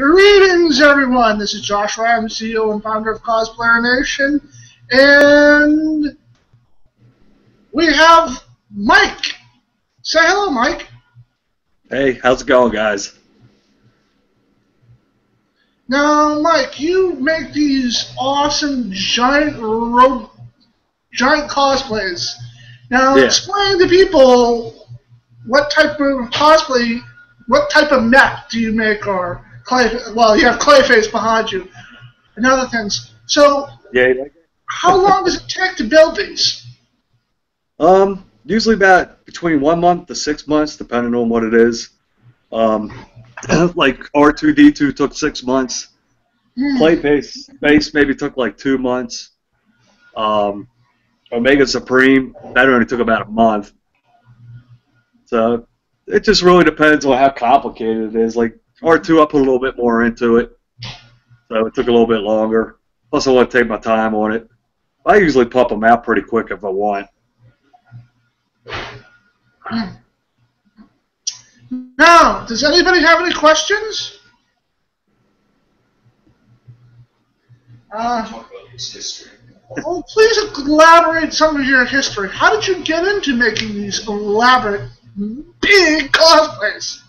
Greetings, everyone. This is Josh Ryan, CEO and founder of Cosplayer Nation, and we have Mike. Say hello, Mike. Hey, how's it going, guys? Now, Mike, you make these awesome giant cosplays. Now, explain to people what type of mech do you make, or clay? Well, you have Clayface behind you, and other things. So, how long does it take to build these? Usually about between 1 month to 6 months, depending on what it is. Like R2-D2 took 6 months. Clayface maybe took like 2 months. Omega Supreme, that only took about a month. So it just really depends on how complicated it is. Like R2, I put a little bit more into it, so it took a little bit longer. Plus, I want to take my time on it. I usually pump them out pretty quick if I want. Now, does anybody have any questions? Oh, please elaborate some of your history. How did you get into making these elaborate, big cosplays?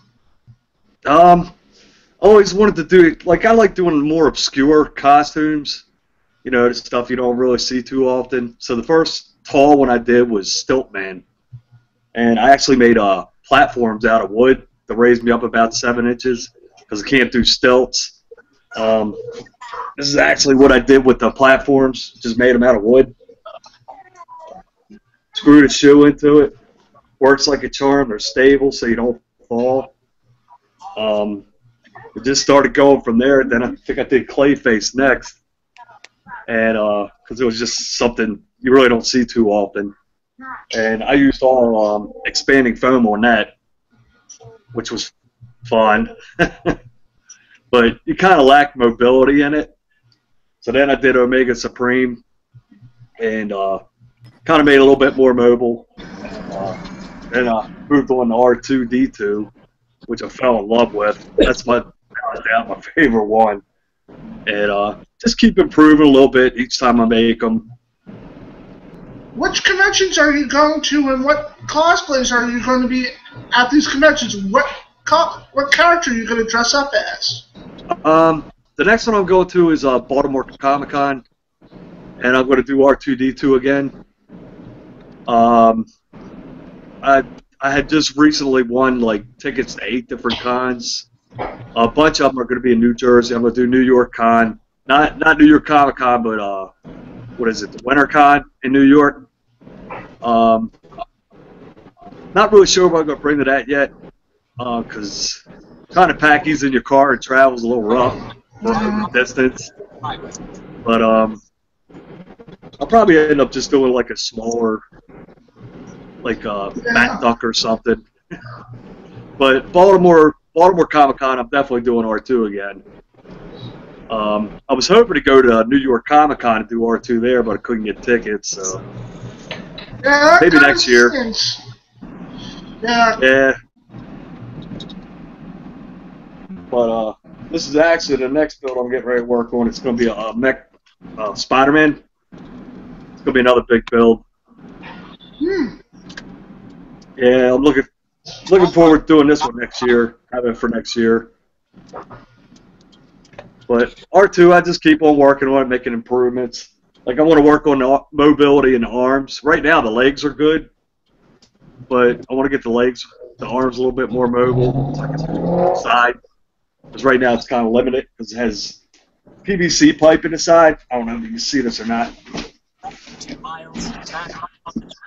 I always wanted to do, like, I like doing more obscure costumes, you know, the stuff you don't really see too often. So the first tall one I did was Stiltman, and I actually made platforms out of wood that raised me up about 7 inches because I can't do stilts. This is actually what I did with the platforms, just made them out of wood. Screwed a shoe into it. Works like a charm. They're stable so you don't fall. It just started going from there. Then I think I did Clayface next, and because it was just something you really don't see too often. And I used all expanding foam on that, which was fun. But you kind of lack mobility in it. So then I did Omega Supreme and kind of made it a little bit more mobile. Then I moved on to R2-D2, which I fell in love with. That's my favorite one. And just keep improving a little bit each time I make them. Which conventions are you going to, and what cosplays are you going to be at these conventions? What character are you going to dress up as? The next one I'm going to is Baltimore Comic Con, and I'm going to do R2-D2 again. I had just recently won like tickets to 8 different cons. A bunch of them are going to be in New Jersey. I'm going to do New York Con, not New York Comic Con, but what is it, the Winter Con in New York. Not really sure what I'm going to bring to that yet, because trying to pack these in your car and travel is a little rough for the distance. But I'll probably end up just doing like a smaller, like a Bat Duck or something. But Baltimore Comic Con, I'm definitely doing R2 again. I was hoping to go to New York Comic Con and do R2 there, but I couldn't get tickets, so maybe next year. Yeah. But this is actually the next build I'm getting ready to work on. It's going to be a mech Spider-Man. It's going to be another big build. Yeah, I'm looking forward to doing this one next year. Have it for next year. But R2, I just keep on working on it, making improvements. Like, I want to work on the mobility in the arms. Right now, the legs are good, but I want to get the legs, the arms a little bit more mobile. Side, because right now it's kind of limited because it has PVC pipe in the side. I don't know if you can see this or not.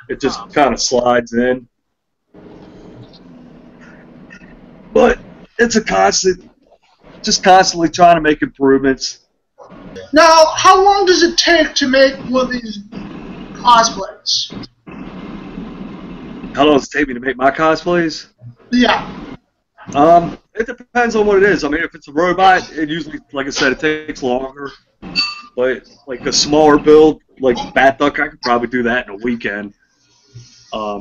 It just kind of slides in. But it's a constant... just constantly trying to make improvements. Now, how long does it take to make one of these cosplays? How long does it take me to make my cosplays? Yeah. It depends on what it is. I mean, if it's a robot, it usually, like I said, it takes longer. But like a smaller build, like Bat Duck, I could probably do that in a weekend. I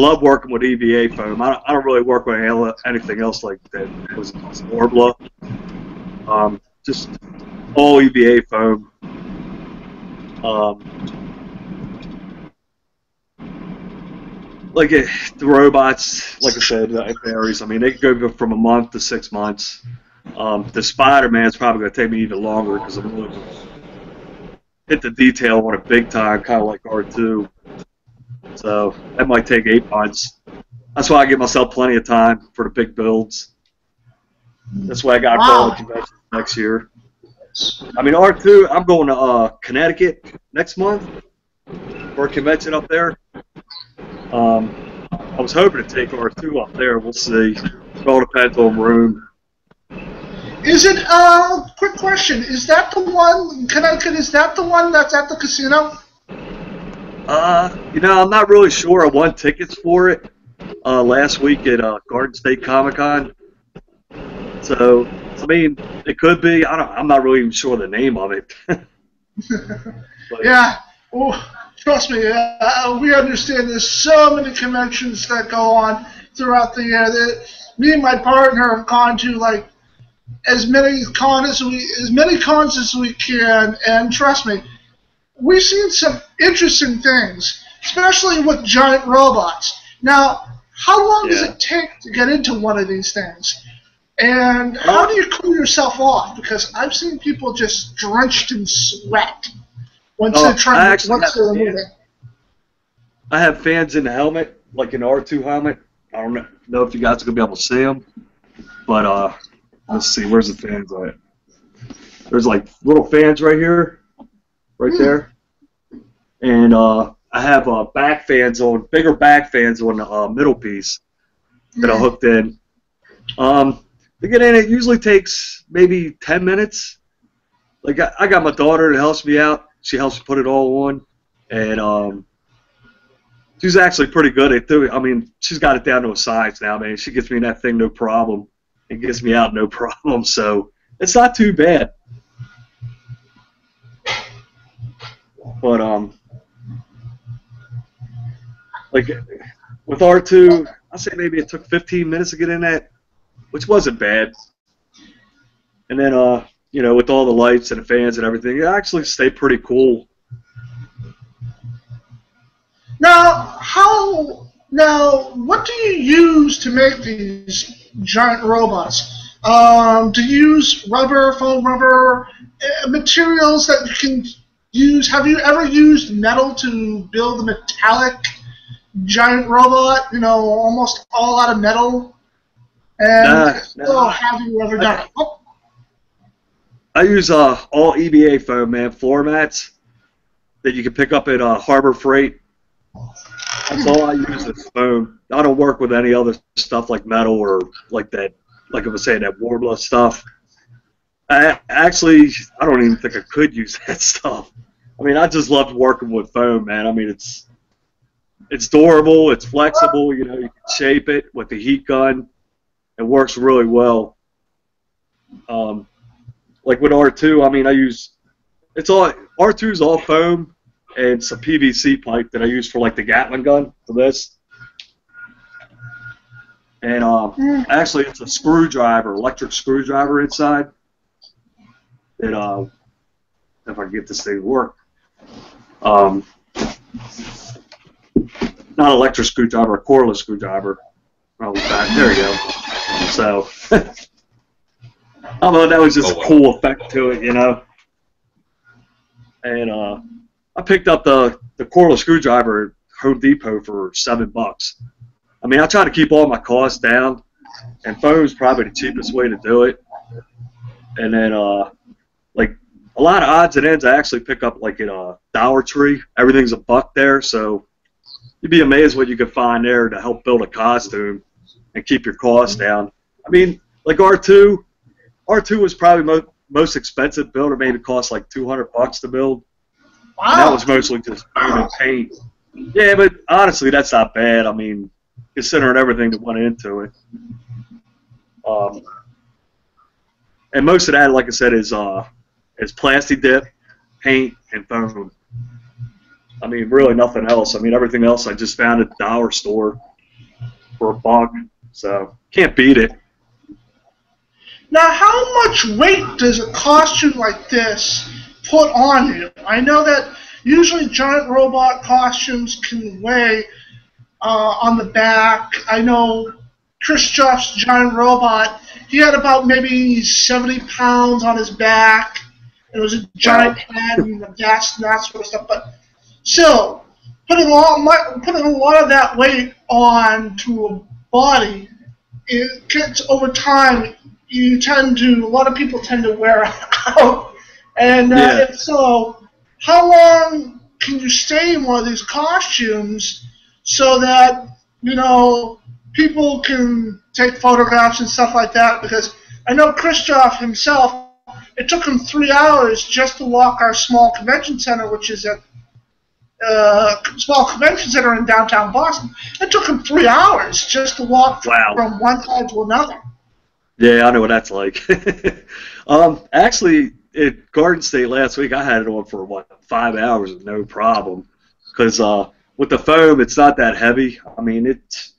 love working with EVA foam. I don't really work with anything else like that. It was Worbla. Just all EVA foam. Like the robots, like I said, it varies. I mean, they can go from a month to 6 months. The Spider-Man's probably going to take me even longer because I'm going to hit the detail on it big time, kind of like R2. So that might take 8 months. That's why I give myself plenty of time for the big builds. That's why I got all the conventions next year. I mean, R2, I'm going to Connecticut next month for a convention up there. I was hoping to take R2 up there. We'll see. It all depends on room. Is it, quick question, is that the one, in Connecticut, is that the one that's at the casino? You know, I'm not really sure. I won tickets for it last week at Garden State Comic Con. So, I mean, it could be. I'm not really even sure the name of it. Yeah. Oh, trust me, we understand there's so many conventions that go on throughout the year that me and my partner have gone to, like, as many cons as we can, and trust me, we've seen some interesting things, especially with giant robots. Now, how long does it take to get into one of these things? And how do you cool yourself off? Because I've seen people just drenched in sweat once they're trying to moving. I have fans in the helmet, like an R2 helmet. I don't know if you guys are going to be able to see them, but let's see, where's the fans on it? There's like little fans right here, right there. And I have back fans on, bigger back fans on the middle piece that I hooked in. To get in, it usually takes maybe 10 minutes. Like, I got my daughter that helps me out. She helps put it all on. And she's actually pretty good at doing it. I mean, she's got it down to a science now, man. She gets me in that thing no problem. It gets me out no problem, so it's not too bad. But like with R2, I'd say maybe it took 15 minutes to get in that, which wasn't bad. And then you know, with all the lights and the fans and everything, it actually stayed pretty cool. Now, what do you use to make these giant robots? Do you use rubber, foam rubber, materials that you can use? Have you ever used metal to build a metallic giant robot? You know, almost all out of metal. And have you ever done it? Oh. I use all EVA foam, man, floor mats that you can pick up at Harbor Freight. That's all I use is foam. I don't work with any other stuff like metal or like that, like I was saying, that Worbla stuff. I don't even think I could use that stuff. I mean, I just loved working with foam, man. I mean, it's durable, it's flexible, you know, you can shape it with the heat gun. It works really well. Like with R2, I mean, R2's all foam. And some PVC pipe that I use for like the Gatling gun for this. And actually, it's a screwdriver, electric screwdriver inside. That if I can get this thing to work, not electric screwdriver, a cordless screwdriver. Probably back. There you go. So, I don't know, that was just a cool effect to it, you know. And I picked up the cordless screwdriver at Home Depot for $7. I mean, I try to keep all my costs down, and foam's probably the cheapest way to do it. And then, like, a lot of odds and ends I actually pick up, like, in a Dollar Tree. Everything's $1 there, so you'd be amazed what you could find there to help build a costume and keep your costs down. I mean, like R2 was probably most expensive build. It maybe cost, like, $200 to build. Wow. That was mostly just foam and paint. Yeah, but honestly, that's not bad. I mean, considering everything that went into it. And most of that, like I said, is Plasti Dip, paint, and foam. I mean, really nothing else. I mean, everything else I just found at the dollar store for $1. So, can't beat it. Now, how much weight does a costume like this put on you? I know that usually giant robot costumes can weigh on the back. I know Chris Joff's giant robot, he had about maybe 70 pounds on his back. It was a giant head and the gas and that sort of stuff. But still, putting a lot of that weight on to a body, it gets over time. A lot of people tend to wear out. And if so, how long can you stay in one of these costumes so that, you know, people can take photographs and stuff like that? Because I know Christoph himself, it took him 3 hours just to walk our small convention center, which is a small convention center in downtown Boston. It took him 3 hours just to walk from one side to another. Yeah, I know what that's like. Actually, at Garden State last week, I had it on for, what, 5 hours with no problem. Because with the foam, it's not that heavy. I mean, it's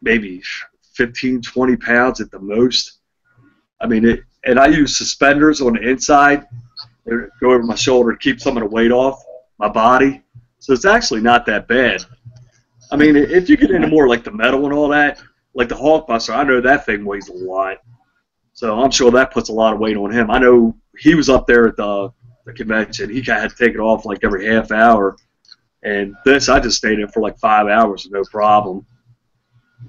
maybe 15, 20 pounds at the most. I mean, and I use suspenders on the inside. They go over my shoulder to keep some of the weight off my body. So it's actually not that bad. I mean, if you get into more like the metal and all that, like the Hulkbuster, I know that thing weighs a lot. So I'm sure that puts a lot of weight on him. I know he was up there at the convention. He had to take it off like every half hour. And this, I just stayed in for like 5 hours with no problem.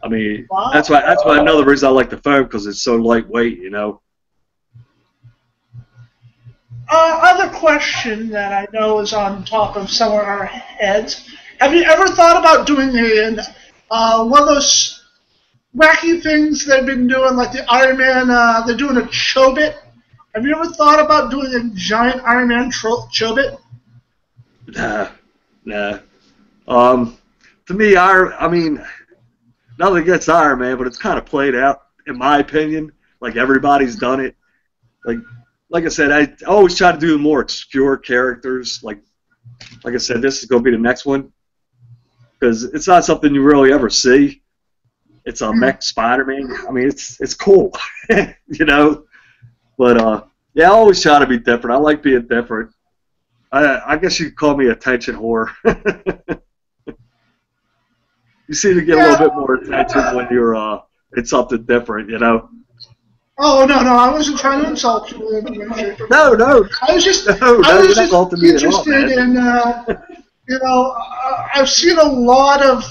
I mean, that's why another reason I like the foam, because it's so lightweight, you know. Other question that I know is on top of some of our heads. Have you ever thought about doing one of those wacky things they've been doing, like the Iron Man, they're doing a Chobit? Have you ever thought about doing a giant Iron Man Chobit? Nah. To me, I mean, nothing against Iron Man, but it's kind of played out, in my opinion. Like, everybody's done it. Like I said, I always try to do more obscure characters. Like I said, this is going to be the next one. Because it's not something you really ever see. It's a mech Spider-Man. I mean, it's cool, you know. But yeah, I always try to be different. I like being different. I guess you could call me attention whore. You seem to get a little bit more attention when you're it's something different, you know. Oh no, I wasn't trying to insult you. No. I was just interested in you know, I've seen a lot of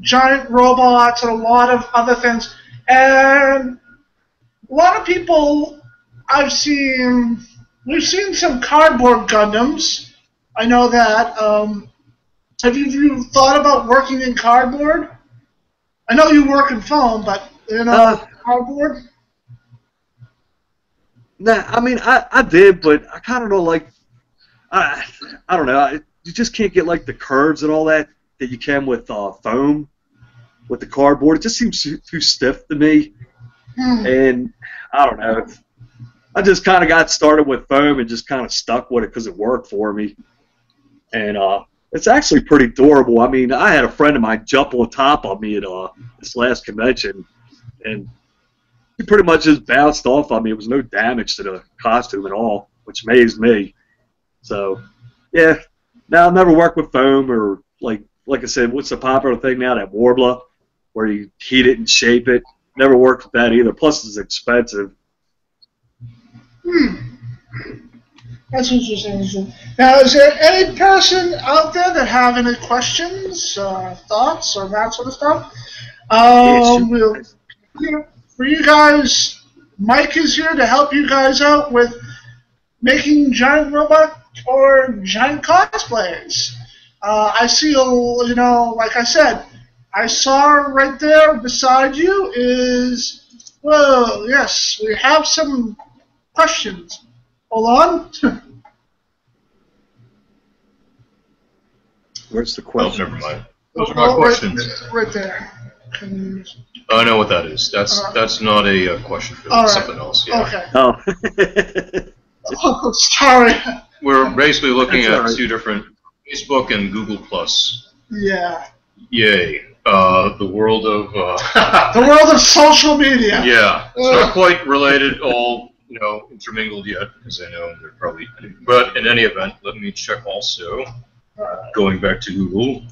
giant robots and a lot of other things, and a lot of people we've seen some cardboard Gundams. I know that. Have you thought about working in cardboard? I know you work in foam, but you know, cardboard. Nah, I mean I did, but I kind of don't like. I don't know. You just can't get like the curves and all that that you can with foam, with the cardboard. It just seems too stiff to me. And I don't know. I just kind of got started with foam and just kind of stuck with it because it worked for me. And it's actually pretty durable. I mean, I had a friend of mine jump on top of me at this last convention, and he pretty much just bounced off of me. It was no damage to the costume at all, which amazed me. So, yeah. Now, I've never worked with foam or, like I said, what's the popular thing now, that Worbla, where you heat it and shape it? Never worked with that either. Plus, it's expensive. That's interesting. Now, is there any person out there that have any questions, thoughts, or that sort of stuff? For you guys, Mike is here to help you guys out with making giant robot or giant cosplays. I see, you know, like I said, I saw right there beside you is, well, yes, we have some questions. Hold on. Where's the question? Oh, never mind. Those are my questions. Right there. I know what that is. That's not a question. That's something else. Yeah. Okay. Oh, sorry. We're basically looking at two different Facebook and Google+. Yeah. Yay. the world of the world of social media. Yeah, it's not quite related, all intermingled yet, because I know they're probably. But in any event, let me check also. Going back to Google.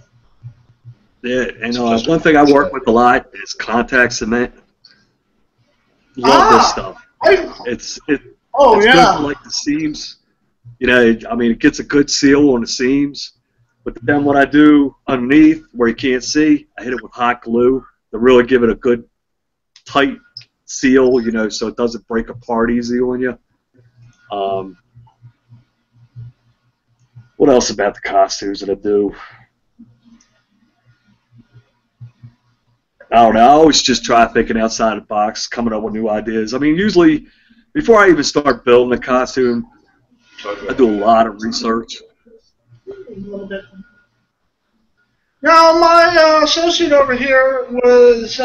Yeah, and one thing I work with a lot is contact cement. Love this stuff. It's good for, like, the seams. I mean, it gets a good seal on the seams. But then what I do underneath, where you can't see, I hit it with hot glue to really give it a good tight seal, so it doesn't break apart easy on you. What else about the costumes that I do? I don't know. I always just try thinking outside the box, coming up with new ideas. I mean, usually, before I even start building a costume, I do a lot of research. Now, my associate over here was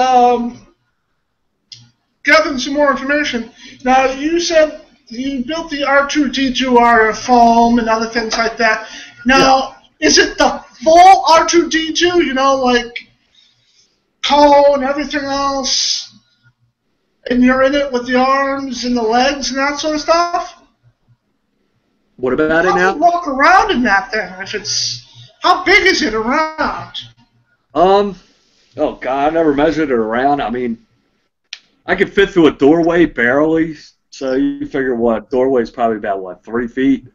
gathering some more information. Now, you said you built the R2-D2 RF foam and other things like that. Now, is it the full R2-D2, like cone and everything else, and you're in it with the arms and the legs and that sort of stuff? What about it now? How walk around in that thing? If it's, how big is it around? Oh God, I never measured it around. I mean, I could fit through a doorway barely. So you figure what doorway is probably about what, 3 feet?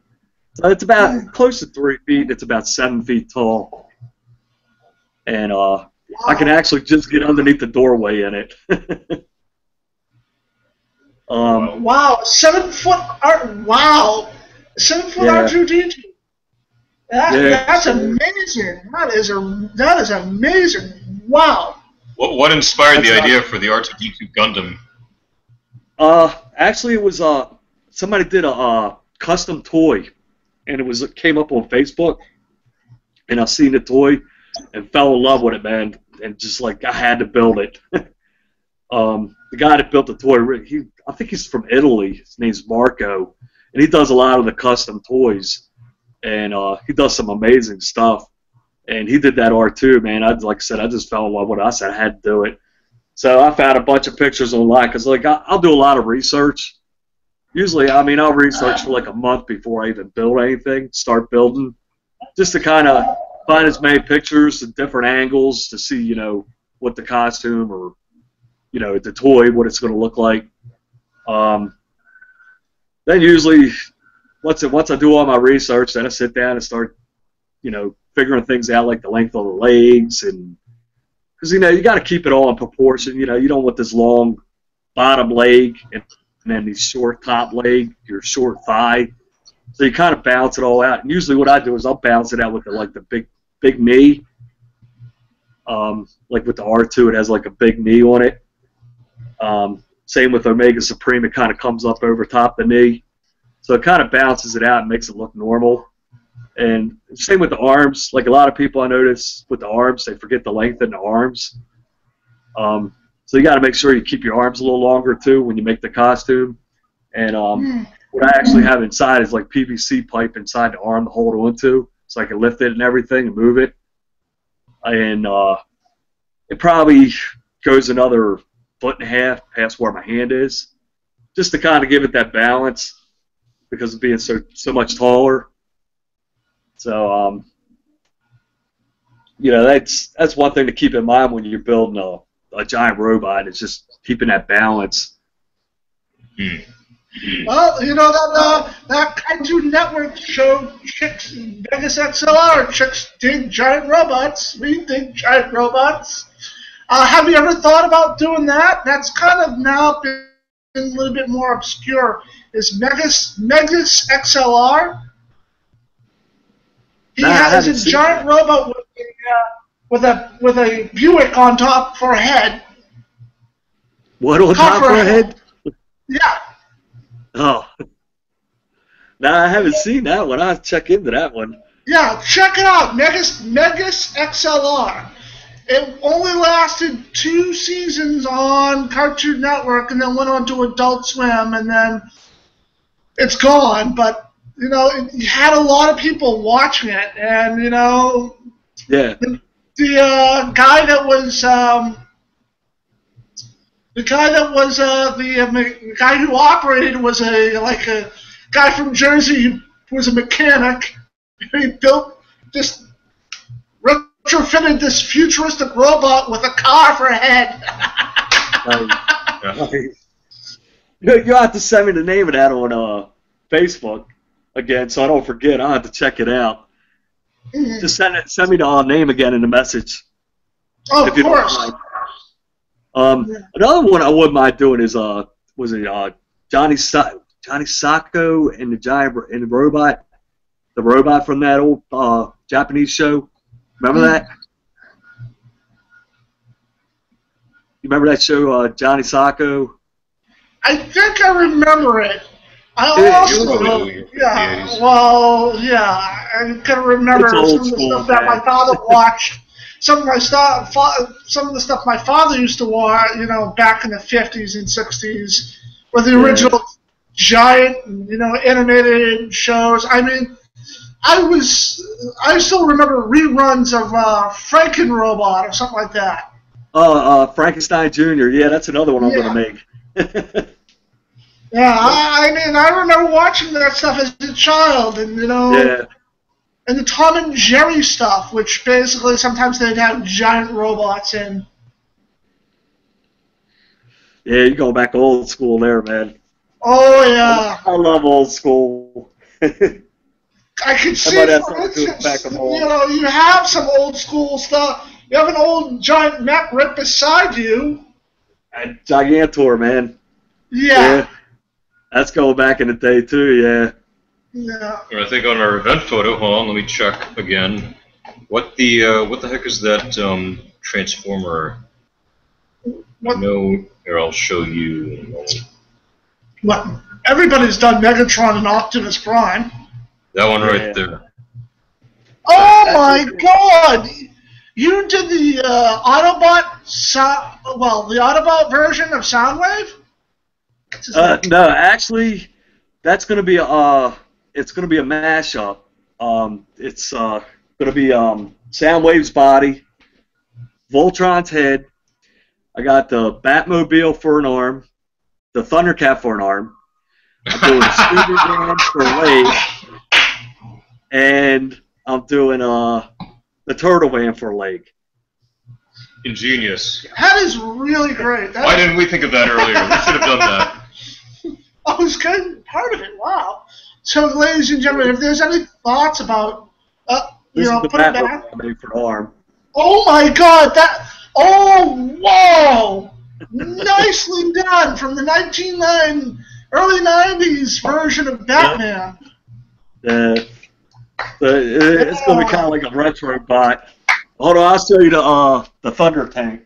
So it's about close to 3 feet. It's about 7 feet tall, and I can actually just get underneath the doorway in it. 7 foot art. Wow. 7 foot R2-D2. That's amazing. That is amazing. Wow. What inspired the idea for the R2-D2 Gundam? Actually, it was somebody did a custom toy, and it came up on Facebook, and I seen the toy and fell in love with it, man, and just like I had to build it. The guy that built the toy, I think he's from Italy. His name's Marco. And he does a lot of the custom toys, and he does some amazing stuff. And he did that R2, man. Like I said, I just fell in love with it. I said I had to do it. So I found a bunch of pictures online because, like, I'll do a lot of research. Usually, I mean, I'll research for like a month before I even build anything, start building, just to kind of find as many pictures and different angles to see, what the costume or, the toy, what it's going to look like. Then usually, once I do all my research, then I sit down and start, figuring things out, like the length of the legs, and because you got to keep it all in proportion. You don't want this long bottom leg and then these short top leg, your short thigh. So you kind of balance it all out. And usually, what I do is I'll balance it out with the big knee. Like with the R2, it has like a big knee on it. Same with Omega Supreme, it kind of comes up over top the knee. So it kind of balances it out and makes it look normal. And same with the arms. Like a lot of people I notice with the arms, they forget to lengthen the arms. So you got to make sure you keep your arms a little longer too when you make the costume. And what I actually have inside is like PVC pipe inside the arm to hold onto, so I can lift it and everything and move it. And it probably goes another foot and a half past where my hand is, just to kind of give it that balance because of being so much taller. So that's one thing to keep in mind when you're building a giant robot. It's just keeping that balance. Well, that Kaiju Network show, Chicks in Megas XLR, Chicks Dig Giant Robots, We Dig Giant Robots. Have you ever thought about doing that? That's kind of now been a little bit more obscure. Is Megas XLR? He has a giant robot with a Buick on top for a head. What on top for a head? Yeah. Oh. Nah, I haven't seen that one. I'll check into that one. Yeah, check it out. Megas XLR. It only lasted 2 seasons on Cartoon Network, and then went on to Adult Swim, and then it's gone. But it had a lot of people watching it, and yeah, the guy that was the guy who operated was a guy from Jersey who was a mechanic. He built this, retrofitted this futuristic robot with a car for a head. Nice. You'll have to send me the name of that on Facebook again, so I don't forget. I'll have to check it out. Mm-hmm. Just send me the name again in the message. Oh, of course. Yeah. Another one I wouldn't mind doing is Johnny Sokko and the giant robot, the robot from that old Japanese show. Remember that? You remember that show, Johnny Sokko? I think I remember it. I can remember some of the stuff that my father watched. Some of the stuff my father used to watch, you know, back in the 50s and 60s, with the original giant, you know, animated shows. I mean, I still remember reruns of Franken Robot or something like that. Frankenstein Jr. Yeah, that's another one I'm going to make. Yeah, I mean, I remember watching that stuff as a child, and you know, and the Tom and Jerry stuff, which basically sometimes they'd have giant robots in. Yeah, you go back old school there, man. Oh yeah. I love old school. I can see, for instance, you know, you have some old school stuff. You have an old giant mech right beside you. A Gigantor, man. Yeah. That's going back in the day, too, I think on our event photo, hold on, let me check again. What the heck is that Transformer? No, here, I'll show you in a moment. Well, everybody's done Megatron and Optimus Prime. That one right there. Oh, my God! You did the the Autobot version of Soundwave? No, actually, that's going to be it's going to be a mashup. It's going to be Soundwave's body, Voltron's head. I got the Batmobile for an arm, the Thundercat for an arm. I'm doing Spider-Man for a leg, and I'm doing the Turtle Man for a leg. Ingenious. That is really great. Why didn't we think of that earlier? We should have done that. I was kind of part of it. Wow. So, ladies and gentlemen, if there's any thoughts about, put it back. Oh my God! Wow! Nicely done from the early '90s version of Batman. It's going to be kind of like a retro bot. Hold on, I'll show you the Thunder Tank.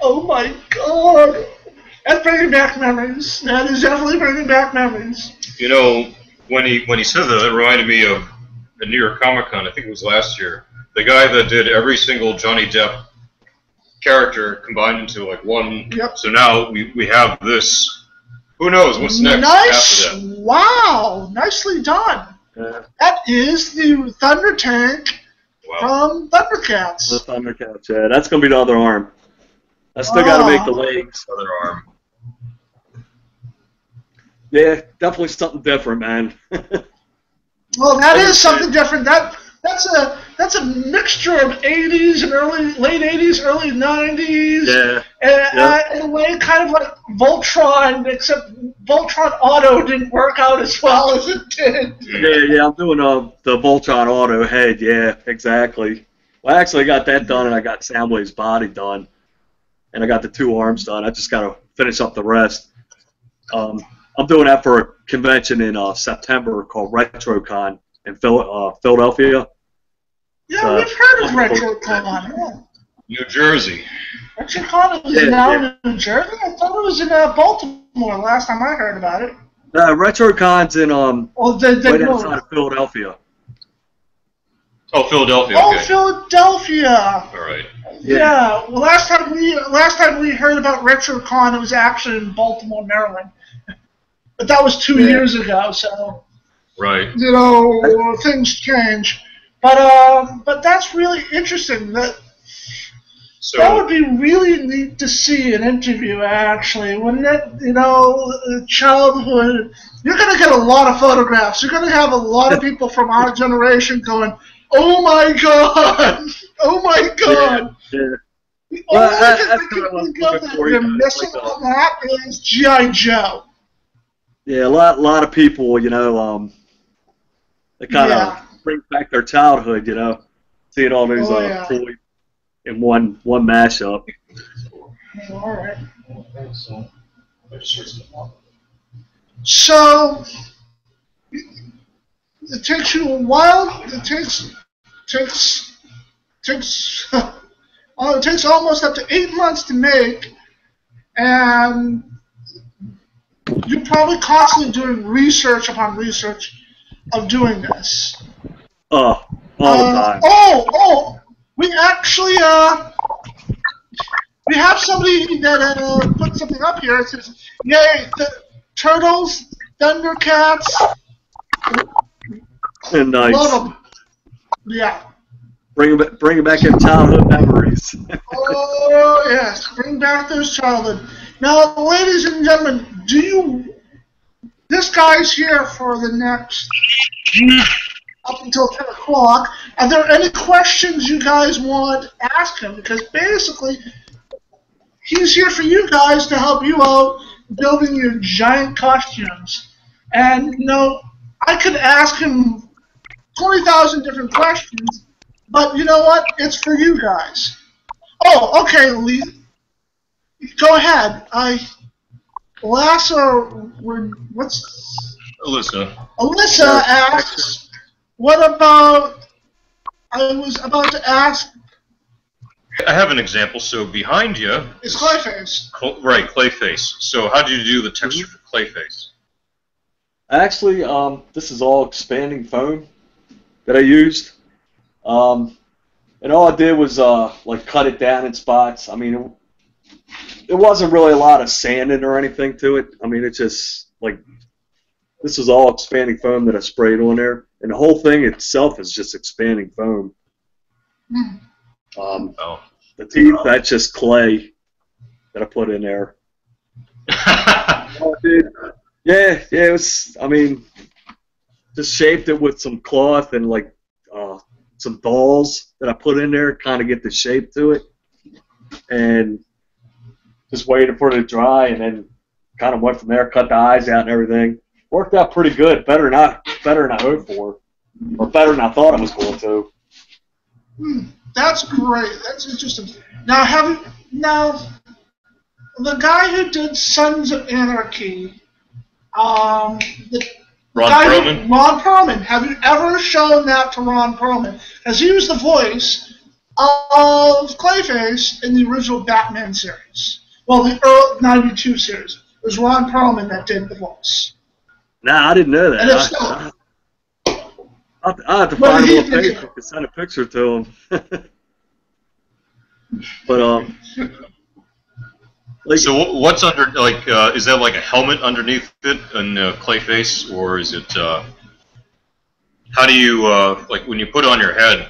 Oh my God! That's bringing back memories. That is definitely bringing back memories. You know, when he said that, it reminded me of the New York Comic Con. I think it was last year. The guy that did every single Johnny Depp character combined into like one. Yep. So now we have this. Who knows what's next after that? Wow! Nicely done. That is the Thunder Tank. Wow. From Thundercats. The Thundercats, yeah. That's going to be the other arm. I still got to make the legs. Other arm. Yeah, definitely something different, man. Well, that is something different. That's a mixture of 80s and late 80s, early 90s. Yeah. And in a way, kind of like Voltron, except Voltron Auto didn't work out as well as it did. Yeah, I'm doing the Voltron Auto head. Yeah, exactly. Well, I actually got that done, and I got Soundwave's body done, and I got the two arms done. I just got to finish up the rest. I'm doing that for a convention in September called RetroCon in Philadelphia. Yeah, so, we've heard of RetroCon. Yeah. New Jersey. RetroCon is now in New Jersey? I thought it was in Baltimore last time I heard about it. RetroCon's in outside of Philadelphia. Oh, Philadelphia. Oh, okay. Philadelphia. All right. Yeah. Well, last time we heard about RetroCon, it was actually in Baltimore, Maryland. But that was 2 years ago, so. Right. You know, things change. But that's really interesting. That would be really neat to see an interview, actually. Wouldn't it? You know, childhood. You're going to get a lot of photographs. You're going to have a lot of people from our generation going, "Oh my God! Oh my God!" Yeah. The only thing that you're missing on that is G.I. Joe. Yeah, a lot of people, you know, they kind of bring back their childhood, you know, seeing all these toys in one mashup. All right. So it takes you a while. It takes almost up to 8 months to make, and you're probably constantly doing research upon research of doing this. Oh, all the time. Oh! We actually we have somebody that put something up here. It says, "Yay! The Turtles, Thundercats, and nice. Love them." Yeah. Bring back your childhood memories. Oh, yes. Bring back those childhood. Now, ladies and gentlemen, do you... This guy's here for the next... up until 10 o'clock. Are there any questions you guys want to ask him? Because basically, he's here for you guys to help you out building your giant costumes. And, you know, I could ask him 20,000 different questions, but you know what? It's for you guys. Oh, okay, Lee. Go ahead. Alyssa. Alyssa asks, what about, I was about to ask. I have an example. So behind you is Clayface. Right, Clayface. So how do you do the texture for Clayface? Actually, this is all expanding foam that I used. And all I did was like cut it down in spots. I mean, it wasn't really a lot of sanding or anything to it. I mean, it's just like this is all expanding foam that I sprayed on there, and the whole thing itself is just expanding foam. The teeth, that's just clay that I put in there. Oh, dude. Yeah. It was. I mean, just shaped it with some cloth and like. Some dolls that I put in there, kind of get the shape to it, and just waited for it to dry, and then kind of went from there, cut the eyes out and everything. Worked out pretty good, better than I hoped for, or better than I thought I was going to. That's great. That's interesting. Now, the guy who did Sons of Anarchy, Ron Perlman. Have you ever shown that to Ron Perlman? Because he was the voice of Clayface in the original Batman series. Well, the early 92 series. It was Ron Perlman that did the voice. Nah, I didn't know that. And it's not. I have to find a little Facebook to send a picture to him. But like, so what's under, like, is that like a helmet underneath it in Clayface, or is it, how do you, like, when you put it on your head,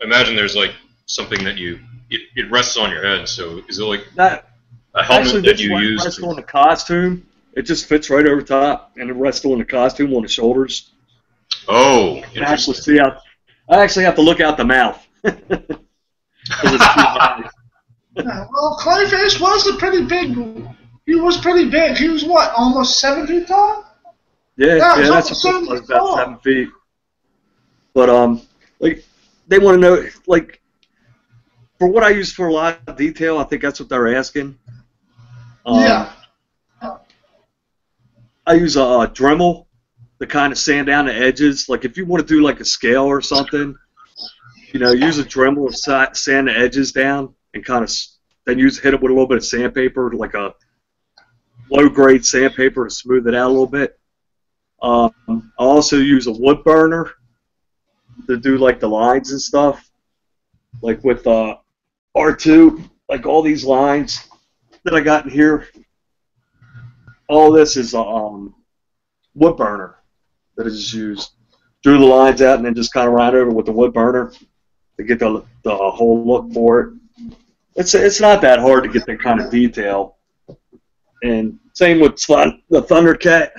imagine there's, like, something that you, it rests on your head, so is it like a helmet that you use? It rests on the costume, it just fits right over top, and it rests on the costume on the shoulders. Oh, interesting. I actually have to look out the mouth. Yeah, well, Clayface was a pretty big. He was pretty big. He was what, almost 7 feet tall? Yeah, that's about 7 feet. But like they want to know, like, for what I used for a lot of detail. I think that's what they're asking. Yeah. I use a Dremel to kind of sand down the edges. Like if you want to do like a scale or something, you know, use a Dremel to sand the edges down. And kind of then hit it with a little bit of sandpaper, like a low-grade sandpaper to smooth it out a little bit. I also use a wood burner to do like the lines and stuff, like with R2, like all these lines that I got in here. All this is a wood burner that I just used. drew the lines out and then just kind of ran over with the wood burner to get the whole look for it. It's not that hard to get that kind of detail. And same with the Thundercat.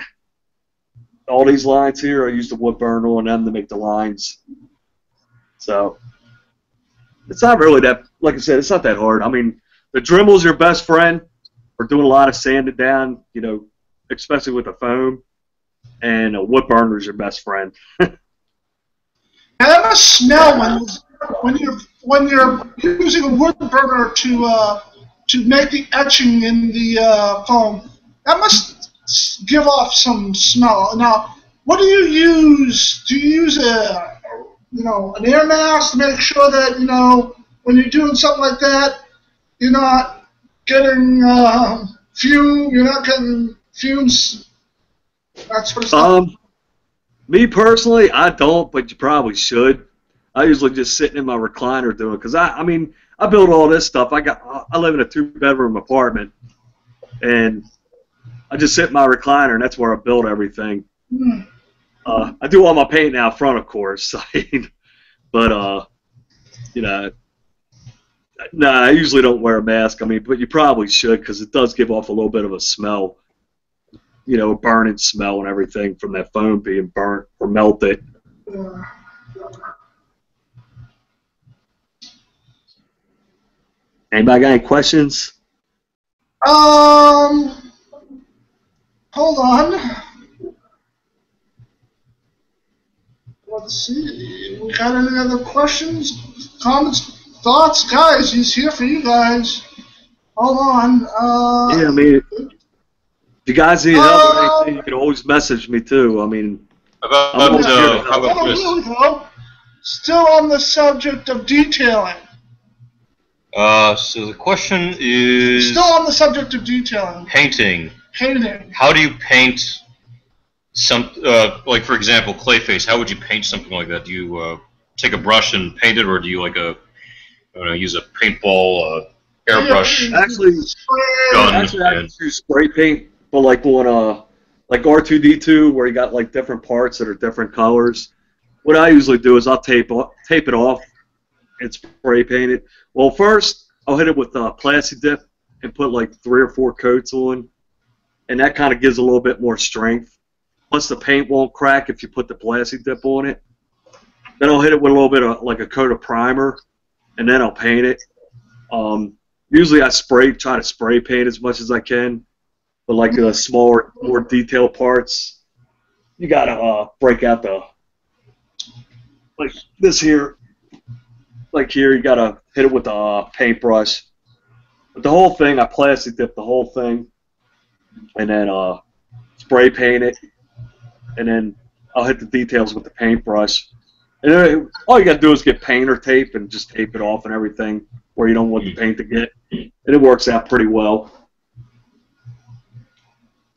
All these lines here, I used the wood burner on them to make the lines. So it's not really that, like I said, it's not that hard. I mean, the Dremel's your best friend. We're doing a lot of sanded down, you know, especially with the foam. And a wood burner's your best friend. Now that must smell when you're using a wood burner to make the etching in the foam. That must give off some smell. Now, what do you use? Do you use an air mask to make sure that when you're doing something like that, you're not getting fume. You're not getting fumes. That sort of stuff. Me personally, I don't, but you probably should. I usually just sitting in my recliner doing it because I mean, I build all this stuff. I live in a 2-bedroom apartment, and I just sit in my recliner, and that's where I build everything. Mm. I do all my painting out front, of course, but nah, I usually don't wear a mask. I mean, but you probably should because it does give off a little bit of a smell, you know, a burning smell and everything from that foam being burnt or melted. Yeah. Anybody got any questions? Hold on. Let's see. We got any other questions, comments, thoughts? Guys, he's here for you guys. Hold on. Yeah, I mean, if you guys need help with anything, you can always message me too. I mean, still on the subject of detailing. So the question is... Still on the subject of detailing. Painting. Painting. How do you paint some... like, for example, Clayface, how would you paint something like that? Do you take a brush and paint it, or do you, like, use a paintball, airbrush? Actually, I do spray paint, but like on like R2-D2, where you got, like, different parts that are different colors. What I usually do is I'll tape it off and spray paint it. Well, first, I'll hit it with Plasti Dip and put like 3 or 4 coats on, and that kind of gives a little bit more strength. Plus, the paint won't crack if you put the Plasti Dip on it. Then I'll hit it with a little bit of like a coat of primer, and then I'll paint it. Usually, I try to spray paint as much as I can, but like the smaller, more detailed parts, you gotta break out the like this here. Like here, you gotta hit it with a paintbrush. But the whole thing, I Plasti Dip the whole thing, and then spray paint it, and then I'll hit the details with the paintbrush. And then all you gotta do is get painter tape and just tape it off and everything where you don't want the paint to get, and it works out pretty well.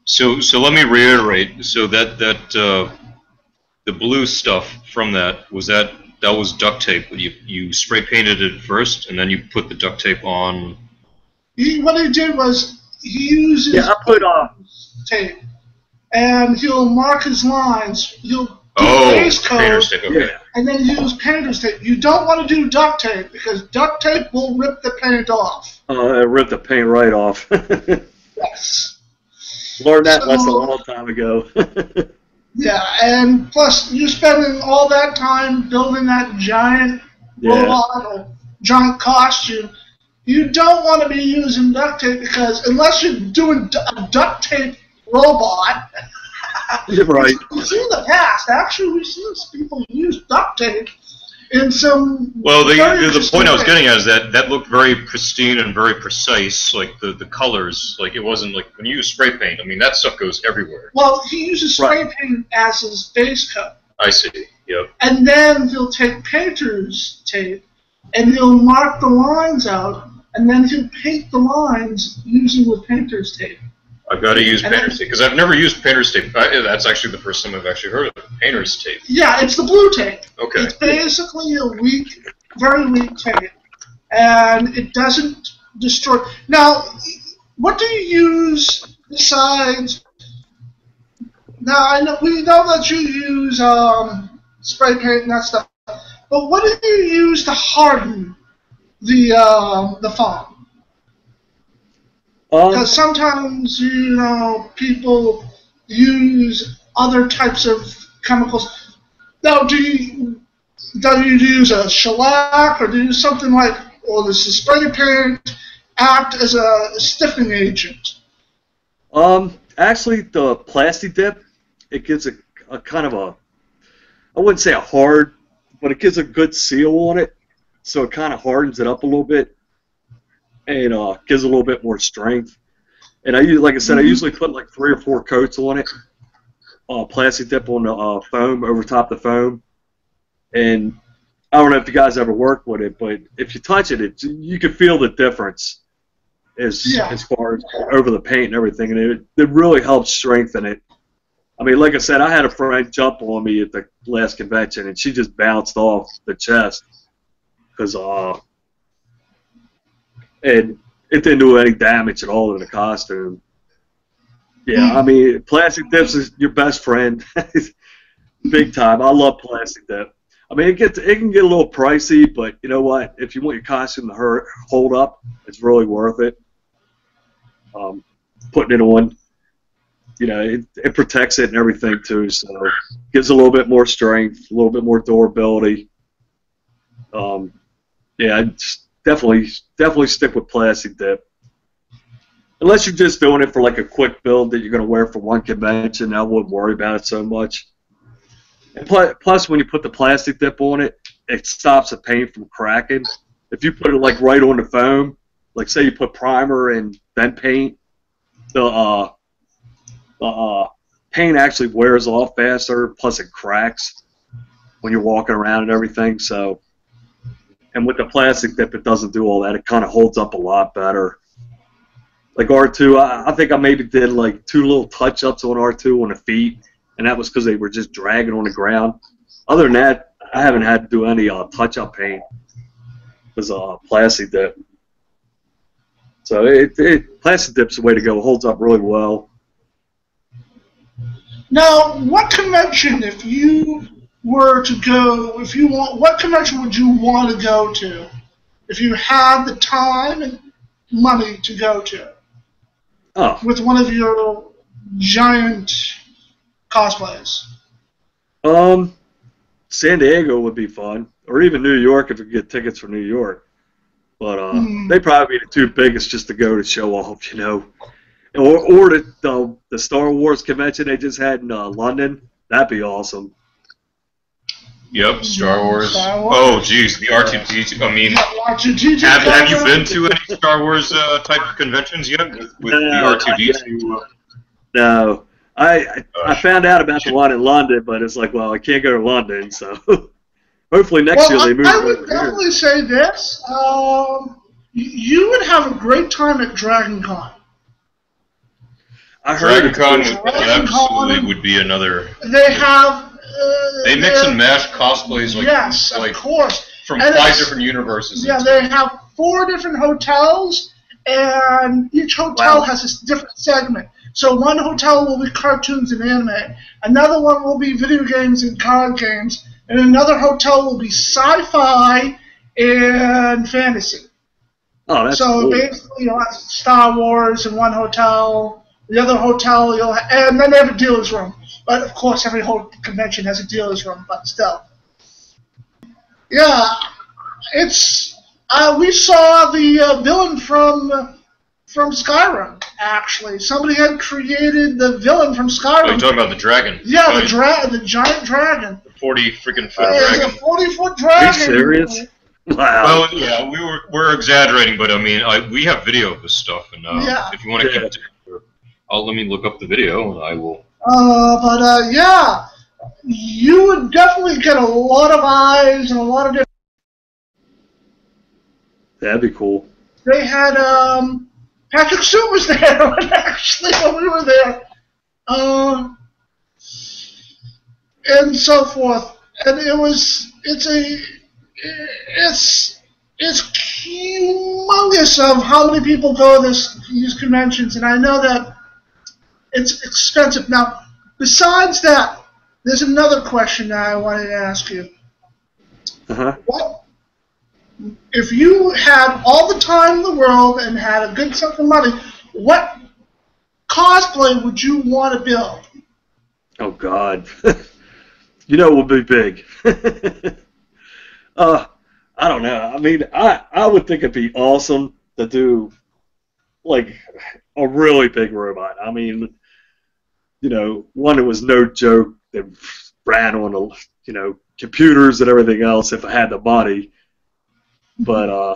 So let me reiterate. So that the blue stuff from that was that. That was duct tape. You spray painted it first, and then you put the duct tape on. What he did was he uses tape, and he'll mark his lines. He'll do base coat, tape, okay. And then use painter's tape. You don't want to do duct tape because duct tape will rip the paint off. It ripped the paint right off. Yes. Learned that lesson a long time ago. Yeah, and plus you're spending all that time building that giant robot or giant costume. You don't want to be using duct tape because unless you're doing a duct tape robot, you're right. We've seen the past. Actually, we've seen people use duct tape in some. Well, the point I was getting at is that looked very pristine and very precise, like the colors. Like it wasn't like when you use spray paint. I mean, that stuff goes everywhere. Well, he uses spray paint as his base coat. I see. Yep. And then he'll take painter's tape, and he'll mark the lines out, and then he'll paint the lines using the painter's tape. I've got to use painter's tape because I've never used painter's tape. That's actually the first time I've actually heard of it. Painter's tape. Yeah, it's the blue tape. Okay. It's basically a weak, very weak tape, and it doesn't destroy. Now, what do you use besides? Now I know we know that you use spray paint and that stuff. But what do you use to harden the font? Because sometimes, you know, people use other types of chemicals. Now, do you use a shellac or do you something like, or does the spray paint act as a stiffening agent? Actually, the Plasti Dip, it gives a kind of a, I wouldn't say a hard, but it gives a good seal on it, so it kind of hardens it up a little bit and gives a little bit more strength. And I use, like I said, I usually put like 3 or 4 coats on it, Plasti Dip on the foam, over top the foam. And I don't know if you guys ever worked with it, but if you touch it, you can feel the difference as far as over the paint and everything, and it really helps strengthen it. I mean, like I said, I had a friend jump on me at the last convention, and she just bounced off the chest because and it didn't do any damage at all to the costume. Yeah, I mean, Plasti Dip's is your best friend, big time. I love Plasti Dip. I mean, it can get a little pricey, but you know what? If you want your costume to hold up, it's really worth it. Putting it on, you know, it protects it and everything too, so it gives a little bit more strength, a little bit more durability. Yeah, definitely stick with Plasti Dip. Unless you're just doing it for like a quick build that you're going to wear for one convention, I wouldn't worry about it so much. And plus, when you put the Plasti Dip on it, it stops the paint from cracking. If you put it like right on the foam, like say you put primer and then paint, the paint actually wears off faster. Plus, it cracks when you're walking around and everything. So, and with the Plasti Dip, it doesn't do all that. It kind of holds up a lot better. Like R2, I think I maybe did like 2 little touch-ups on R2 on the feet. And that was because they were just dragging on the ground. Other than that, I haven't had to do any touch-up paint because Plasti Dip. So Plasti Dip's the way to go. It holds up really well. Now, what convention, if you were to go, if you want, what convention would you want to go to if you had the time and money to go to? Oh. With one of your giant cosplays. San Diego would be fun, or even New York if we could get tickets for New York. But they probably be the 2 biggest just to go to show off, you know. Or the Star Wars convention they just had in London. That'd be awesome. Yep, Star Wars. Star Wars. Oh, geez, the R2-D2. I mean, have you been to any Star Wars type of conventions yet with the R2-D2? No. I found out about the one in London, but it's like, well, I can't go to London, so hopefully next year they move over here. I would definitely say this. You would have a great time at Dragon Con. I heard Dragon Con would be another. They have. They mix and mash cosplays like yes, like, of course, from 5 different universes. Yeah, they have 4 different hotels, and each hotel has a different segment. So one hotel will be cartoons and anime, another one will be video games and card games, and another hotel will be sci-fi and fantasy. Oh, that's so cool. Basically, you'll have Star Wars in one hotel, the other hotel you'll have, and then they have a dealer's room. But of course, every whole convention has a dealer's room, but still, yeah, it's we saw the villain from Skyrim, actually. Somebody had created the villain from Skyrim. Oh, you're talking about the dragon. Yeah, right? the giant dragon. The 40-freaking-foot dragon. The 40-foot dragon. Are you serious? Wow. Well, yeah, we're exaggerating, but, I mean, we have video of this stuff, and if you want to keep it together, let me look up the video, and I will. Yeah, you would definitely get a lot of eyes and a lot of different... That'd be cool. They had, Patrick Stewart was there, actually, when we were there, and so forth. And it's humongous of how many people go to these conventions, and I know that it's expensive. Now, besides that, There's another question that I wanted to ask you. What, if you had all the time in the world and had a good chunk of money, what cosplay would you want to build? Oh, God. You know it would be big. I don't know. I mean, I would think it'd be awesome to do, like, a really big robot. I mean, you know, one that was no joke, that ran on, you know, computers and everything else if I had the body. But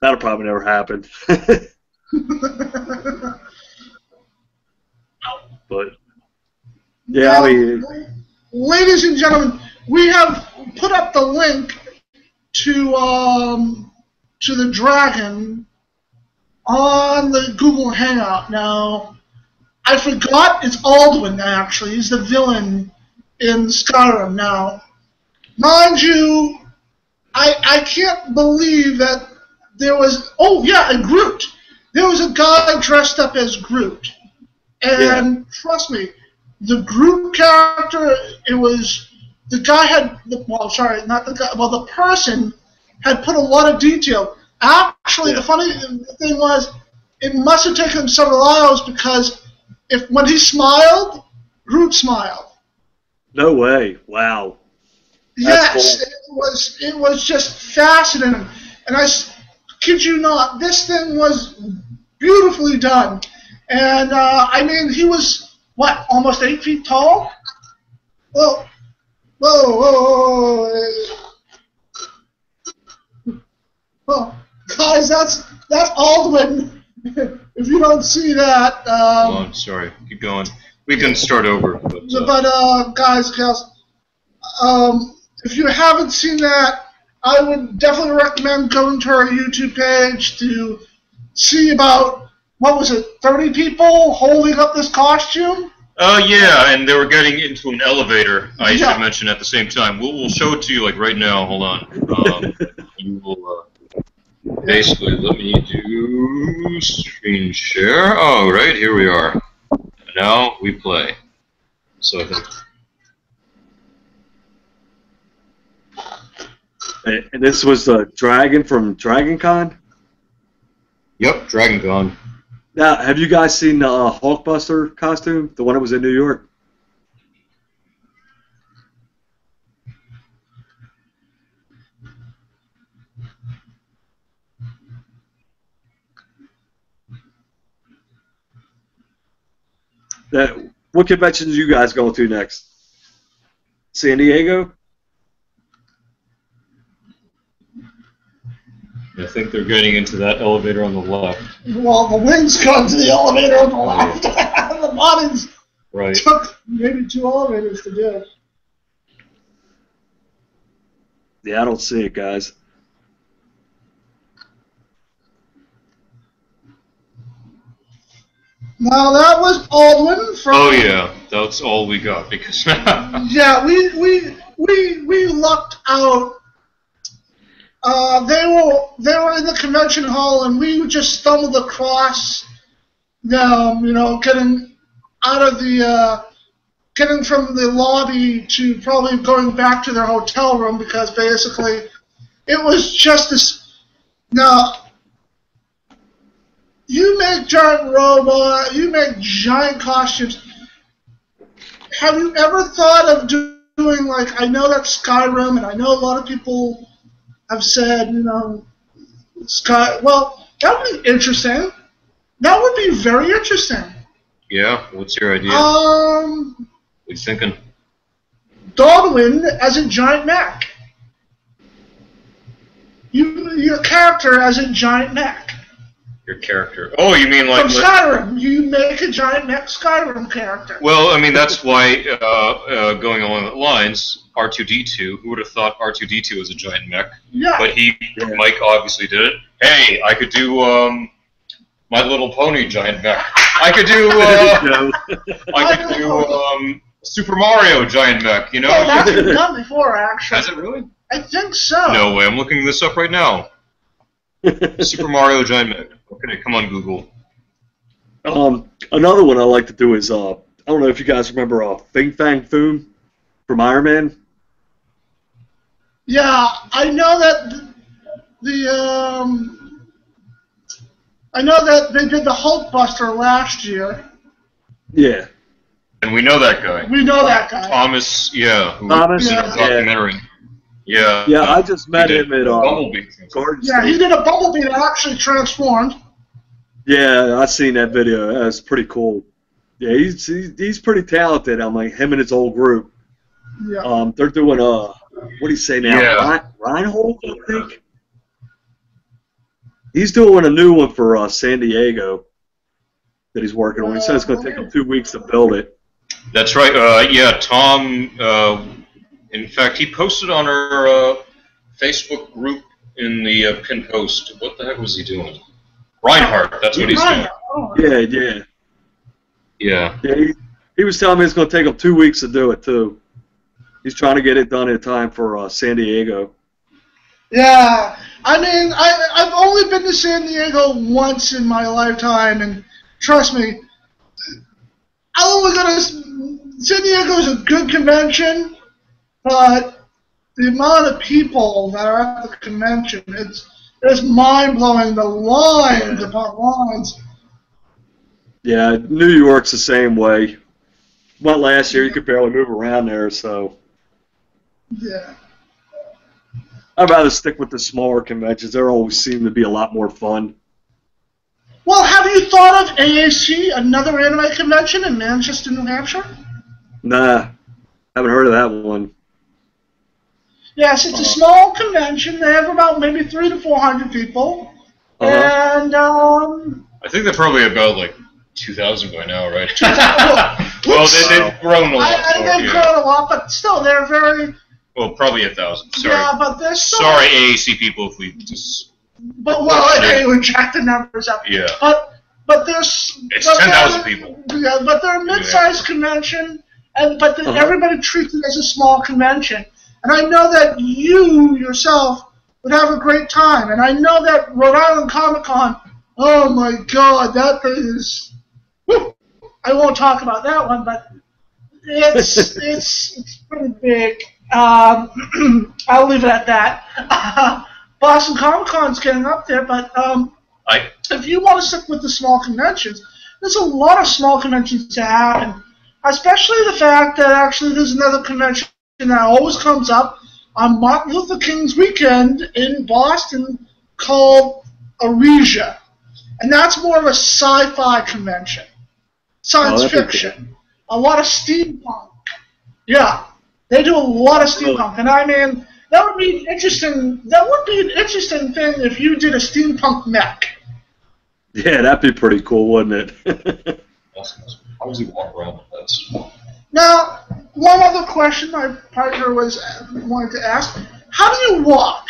that'll probably never happen. But, yeah, I mean... Ladies and gentlemen, we have put up the link to the Dragon on the Google Hangout. Now, I forgot it's Alduin, actually. He's the villain in Skyrim. Now, mind you, I can't believe that there was... Oh, yeah, and Groot. There was a guy dressed up as Groot. And trust me, the Groot character, it was... The guy had, well, sorry, not the guy, well, the person had put a lot of detail. Actually, the funny thing was, it must have taken him several hours because if when he smiled, Groot smiled. No way! Wow. Yes, cool. It was just fascinating, and I kid you not, this thing was beautifully done, and I mean, he was what, almost 8 feet tall? Well. Whoa, whoa, whoa, whoa. Guys, that's Alduin. If you don't see that... oh, I'm sorry. Keep going. We can start over. But guys, if you haven't seen that, I would definitely recommend going to our YouTube page to see about, what was it, 30 people holding up this costume? Oh, yeah, and they were getting into an elevator, I should mention, at the same time. We'll show it to you, like, right now. Hold on. You will, basically, let me do screen share. Oh, right, here we are. Now we play. So I think... And this was the Dragon from Dragon Con? Yep, Dragon Con. Now, have you guys seen the Hulkbuster costume, the one that was in New York? What conventions are you guys going to next? San Diego? I think they're getting into that elevator on the left. Well, the wind's gone to the elevator on the left. The bodies took maybe 2 elevators to do it. Yeah, I don't see it, guys. Now, that was Alduin from... Oh, yeah. That's all we got, because... Yeah, we lucked out. They were in the convention hall, and we just stumbled across them, you know, getting out of the, getting from the lobby to probably going back to their hotel room, because basically it was just this. Now, you make giant robots, you make giant costumes. Have you ever thought of doing, like, I know that's Skyrim, and I know a lot of people... I've said, you know, Scott, well, that would be interesting. That would be very interesting. Yeah, what's your idea? What are you thinking? Darwin as a giant mech. Your character as a giant mech. Your character. Oh, you mean like... From Skyrim. You make a giant mech Skyrim character. Well, I mean, that's why, going along the lines, R2-D2, who would have thought R2-D2 was a giant mech? Yeah. But Mike obviously did it. Hey, I could do My Little Pony giant mech. I could do, Super Mario giant mech, you know? Oh, that's been done before, actually. Has it really? I think so. No way. I'm looking this up right now. Super Mario giant mech. Okay, come on, Google. Another one I like to do is I don't know if you guys remember Fing Fang Foom from Iron Man. Yeah, I know that I know that they did the Hulkbuster last year. Yeah. And we know that guy. We know that guy. Thomas, yeah. Thomas, yeah. Documentary. Yeah. Yeah, I just met him at Bumblebee. Yeah, he did a Bumblebee that actually transformed. Yeah, I seen that video. That was pretty cool. Yeah, he's pretty talented. I'm like him and his whole group. Yeah. They're doing what do you say now? Yeah. Reinhold, I think. He's doing a new one for San Diego that he's working on. He said it's going to take him 2 weeks to build it. That's right. Yeah, Tom, in fact, he posted on our Facebook group in the pin post. What the heck was he doing? Reinhardt, that's what he's doing. Yeah, yeah. Yeah. Yeah, he was telling me it's going to take him 2 weeks to do it, too. He's trying to get it done in time for San Diego. Yeah, I mean, I've only been to San Diego once in my lifetime, and trust me, San Diego's a good convention, but the amount of people that are at the convention, it's mind-blowing, the lines upon lines. Yeah, New York's the same way. Went last year, you could barely move around there, so. Yeah. I'd rather stick with the smaller conventions. They always seem to be a lot more fun. Well, have you thought of AAC, another anime convention in Manchester, New Hampshire? Nah, haven't heard of that one. Yes, it's a small convention. They have about maybe 300 to 400 people, and I think they're probably about like 2,000 by now, right? Well, they've grown a lot. They've grown a lot, but still, they're very. Well, probably 1,000. Sorry. Yeah, but there's so sorry, AAC people, if we just. But well, okay, we jack the numbers up. Yeah. But there's. It's 10,000 people. Yeah, but they're a mid-sized convention, and everybody treats it as a small convention. And I know that you yourself would have a great time. And I know that Rhode Island Comic Con. Oh my God, that is. Whew, I won't talk about that one, but it's pretty big. I'll leave it at that. Boston Comic Con's getting up there, but if you want to stick with the small conventions, there's a lot of small conventions to happen, especially the fact that actually there's another convention that always comes up on Martin Luther King's weekend in Boston called Aresia, and that's more of a sci-fi convention, science fiction, a lot of steampunk. Yeah. They do a lot of steampunk, and I mean, that would be interesting. That would be an interesting thing if you did a steampunk mech. Yeah, that'd be pretty cool, wouldn't it? How does he walk around with this? Now, one other question my partner was wanted to ask: how do you walk?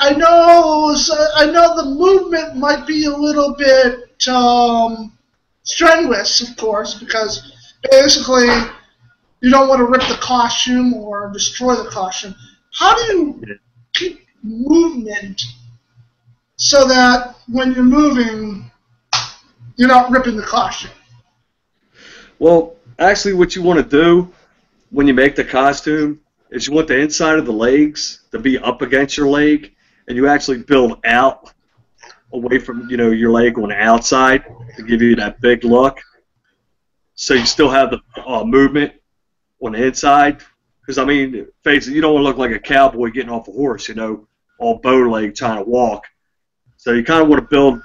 I know the movement might be a little bit strenuous, of course, because basically. You don't want to rip the costume or destroy the costume. How do you keep movement so that when you're moving, you're not ripping the costume? Well, actually what you want to do when you make the costume is you want the inside of the legs to be up against your leg, and you actually build out away from, you know, your leg on the outside to give you that big look. So you still have the movement on the inside, because I mean, face it, you don't want to look like a cowboy getting off a horse, you know, all bow leg trying to walk. So you kind of want to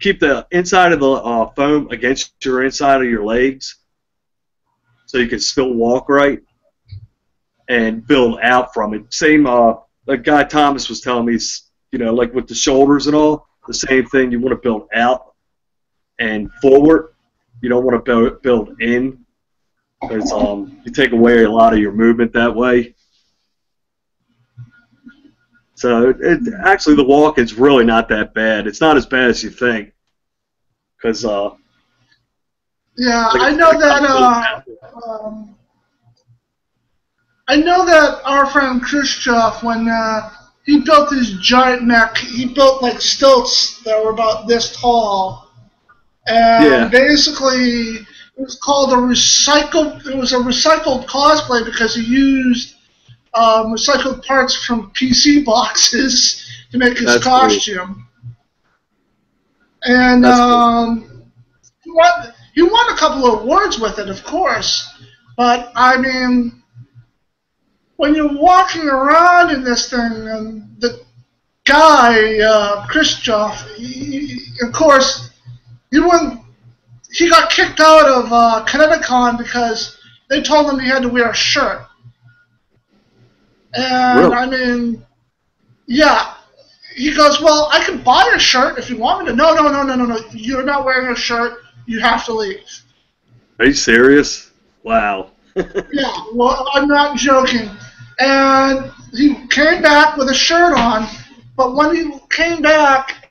keep the inside of the foam against your inside of your legs, so you can still walk right and build out from it. Same, the guy Thomas was telling me, you know, like with the shoulders and all, the same thing. You want to build out and forward. You don't want to build in. Because you take away a lot of your movement that way. So actually the walk is really not that bad. It's not as bad as you think. Because yeah, I know that our friend Khrushchev, when he built his giant mech, he built like stilts that were about this tall, and basically. It was called a recycled. It was a recycled cosplay because he used recycled parts from PC boxes to make his costume. Cool. And he won a couple of awards with it, of course. But I mean, when you're walking around in this thing, and the guy Khrushchev, of course, he wouldn't. He got kicked out of ConnectiCon because they told him he had to wear a shirt. And, really? I mean, yeah. He goes, well, I can buy a shirt if you want me to. No, no, no, no, no, no. You're not wearing a shirt. You have to leave. Are you serious? Wow. Yeah, well, I'm not joking. And he came back with a shirt on, but when he came back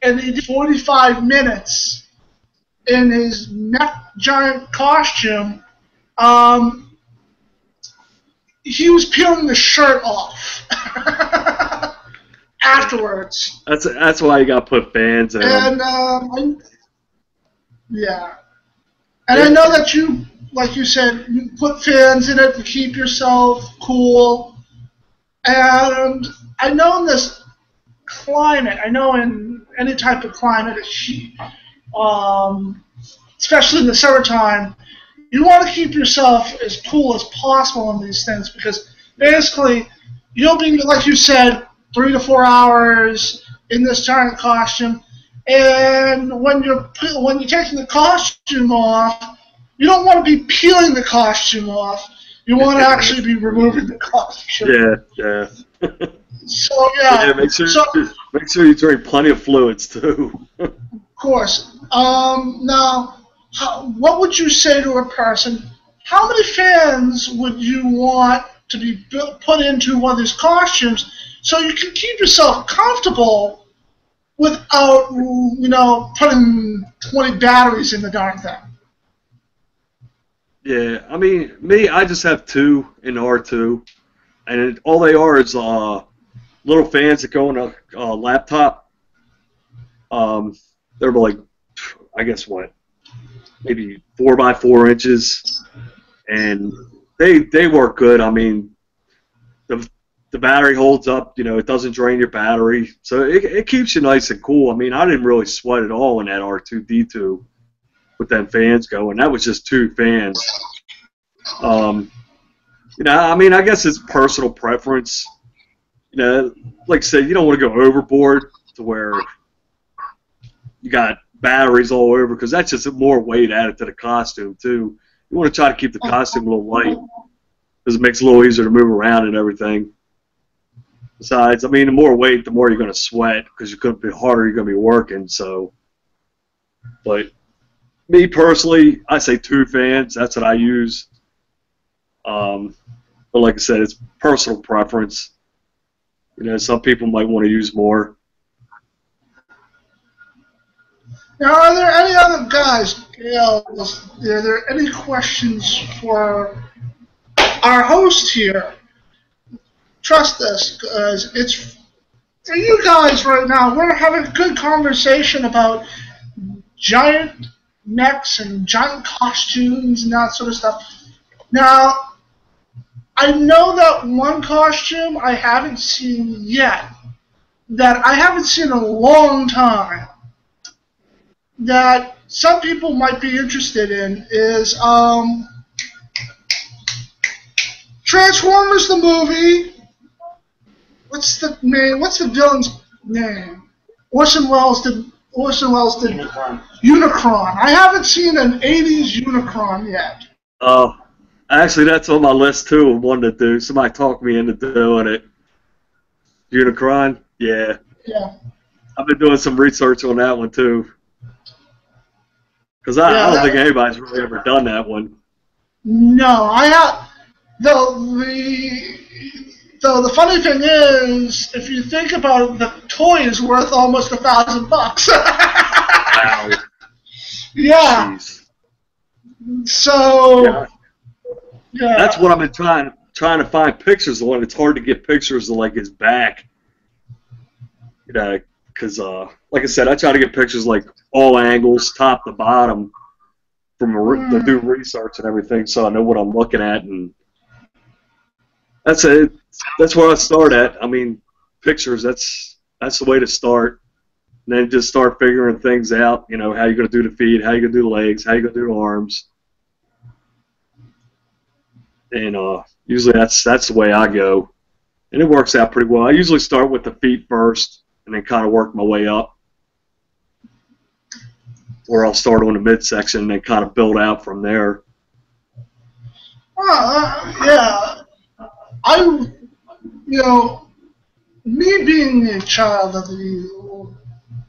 and he did 45 minutes... in his neck giant costume, he was peeling the shirt off afterwards. That's why he got put bans in. And yeah, and I know that you, like you said, you put fans in it to keep yourself cool. And I know in this climate, I know in any type of climate, it's cheap. Especially in the summertime, you want to keep yourself as cool as possible on these things because basically you'll be, like you said, 3 to 4 hours in this giant costume, and when you're taking the costume off, you don't want to be peeling the costume off. You want to actually be removing the costume. Yeah, yeah. So yeah. Yeah, make sure you drink plenty of fluids too. Of course. Now, what would you say to a person? How many fans would you want to be put into one of these costumes so you can keep yourself comfortable without, you know, putting 20 batteries in the darn thing? Yeah, I mean, me, I just have 2 in R2, and all they are is little fans that go on a laptop. They're like, I guess what, maybe 4 by 4 inches, and they work good. I mean, the battery holds up. You know, it doesn't drain your battery, so it keeps you nice and cool. I mean, I didn't really sweat at all in that R2-D2 with them fans going. That was just 2 fans. You know, I mean, I guess it's personal preference. You know, like I said, you don't want to go overboard to where you got batteries all over, because that's just more weight added to the costume too. You want to try to keep the costume a little light because it makes it a little easier to move around and everything. Besides, I mean, the more weight, the more you're going to sweat because you're going to be harder. You're going to be working. So, but me personally, I say 2 fans. That's what I use. But like I said, it's personal preference. You know, some people might want to use more. Now, are there any other guys? You know, are there any questions for our host here? Trust us, guys. It's for you guys right now. We're having a good conversation about giant necks and giant costumes and that sort of stuff. Now, I know that one costume I haven't seen yet, that I haven't seen in a long time, that some people might be interested in is Transformers the movie. What's the name? What's the villain's name? Orson Welles did Unicron. I haven't seen an 80s Unicron yet. Oh, actually, that's on my list too of one to do. Somebody talked me into doing it. Unicron? Yeah. Yeah. I've been doing some research on that one too. Because I don't think anybody's really ever done that one. No, I have. Though the funny thing is, if you think about it, the toy is worth almost $1,000. Wow. Yeah. Jeez. So. Yeah. Yeah. That's what I've been trying to find pictures of. It's hard to get pictures of like his back. You know. Because, like I said, I try to get pictures like all angles, top to bottom, from to do research and everything, so I know what I'm looking at, and that's it. That's where I start at. I mean, pictures. That's the way to start. And then just start figuring things out. You know, how you're gonna do the feet, how you're gonna do the legs, how you're gonna do the arms. And usually that's the way I go, and it works out pretty well. I usually start with the feet first, and then kind of work my way up. Or I'll start on the midsection and then kind of build out from there. Yeah, you know, me being a child of the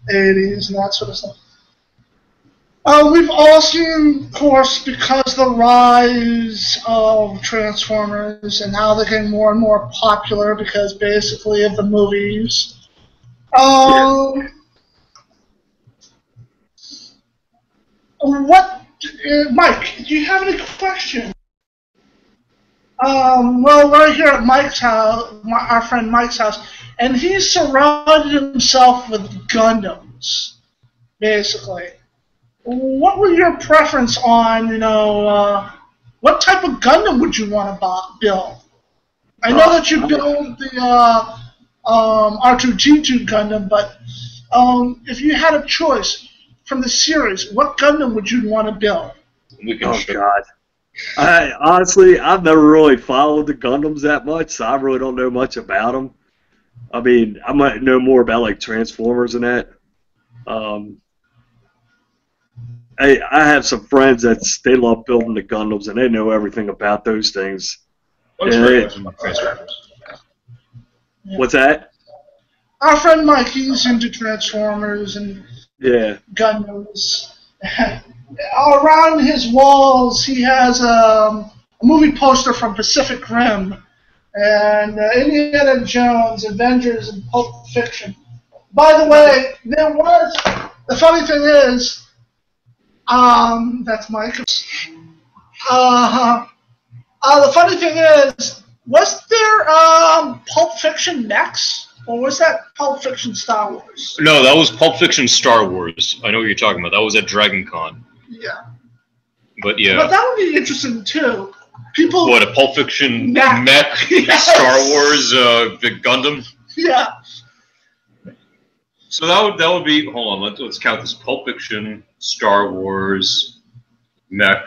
80s and that sort of stuff, we've all seen, of course, because the rise of Transformers and how they became more and more popular because basically of the movies. Yeah. Mike, do you have any questions? Well, we're here at Mike's house, our friend Mike's house, and he's surrounded himself with Gundams, basically. What were your preference on, you know, what type of Gundam would you want to build? I know that you build the R2-D2 Gundam, but if you had a choice from the series, what Gundam would you want to build? Oh, God. Honestly, I've never really followed the Gundams that much, so I really don't know much about them. I mean, I might know more about, like, Transformers and that. I have some friends they love building the Gundams, and they know everything about those things. What's that? Our friend Mike, he's into Transformers and Gundams. Around his walls, he has a movie poster from Pacific Rim and Indiana Jones, Avengers, and Pulp Fiction. By the way, the funny thing is, that's Mike. The funny thing is, was there Pulp Fiction next? Or was that Pulp Fiction Star Wars? No, that was Pulp Fiction Star Wars. I know what you're talking about. That was at Dragon Con. Yeah. But yeah. But that would be interesting too. People. What, a Pulp Fiction mech? Yes. Star Wars, the Gundam. Yeah. So that would be. Hold on. Let's count this. Pulp Fiction, Star Wars, mech.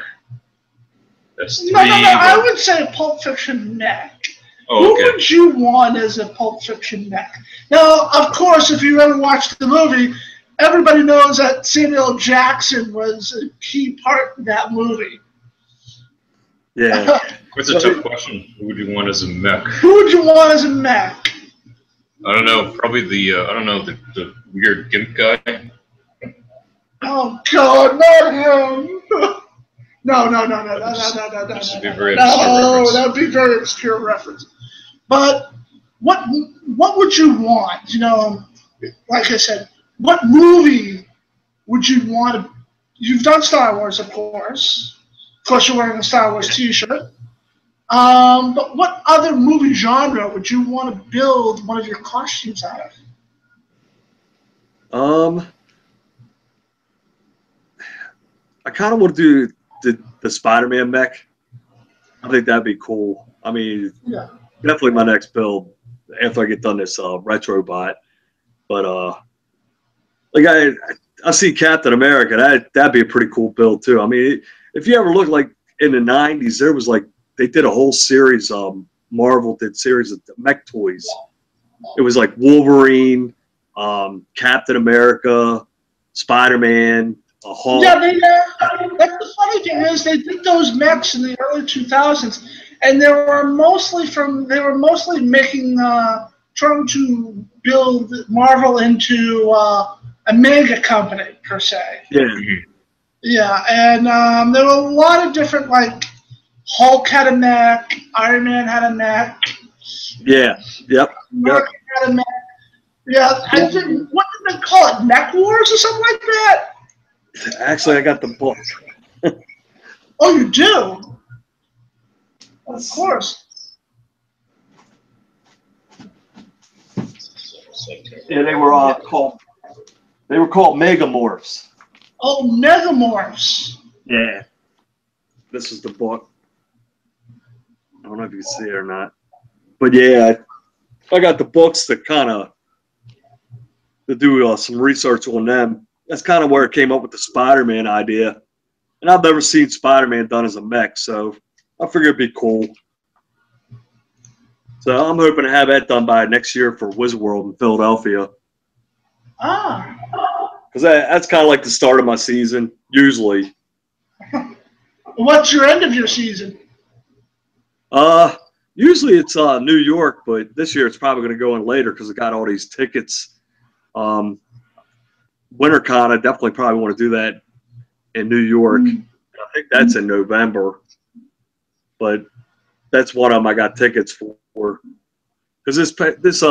That's three. No. I would say Pulp Fiction mech. Oh, okay. Who would you want as a Pulp Fiction mech? Now, of course, if you ever watched the movie, everybody knows that Samuel Jackson was a key part in that movie. Yeah. It's a tough question. Who would you want as a mech? Who would you want as a mech? I don't know. Probably the weird gimp guy. Oh, God, not him. No. That would be very obscure reference. But what would you want? You know, like I said, what movie would you want to? You've done Star Wars, of course. Of course, you're wearing a Star Wars T-shirt. But what other movie genre would you want to build one of your costumes out of? I kind of want to do the Spider-Man mech. I think that'd be cool. I mean, definitely my next build after I get done this Retrobot. But like I see Captain America. That'd be a pretty cool build too. I mean, if you ever look, like in the '90s, there was like they did a whole series. Marvel did series of mech toys. It was like Wolverine, Captain America, Spider-Man. That's the funny thing is they did those mechs in the early 2000s, and they were mostly making trying to build Marvel into a mega company per se. Yeah, and there were a lot of different, like Hulk had a mech, Iron Man had a mech. Mark had a mech. I think, what did they call it? Mech Wars or something like that. Actually, I got the book. Oh, you do? Of course. Yeah, they were called. They were called Megamorphs. Oh, Megamorphs. Yeah. this is the book. I don't know if you can see it or not, but yeah, I got the books that kind of to do some research on them. That's kind of where it came up with the Spider-Man idea, and I've never seen Spider-Man done as a mech, so I figured it'd be cool. So I'm hoping to have that done by next year for WizWorld in Philadelphia. Ah. Because that's kind of like the start of my season, usually. What's your end of your season? Usually it's New York, but this year it's probably going to go in later because I got all these tickets. Winter Con, I definitely probably want to do that in New York. Mm-hmm. I think that's in November. But that's one of them I got tickets for. Because this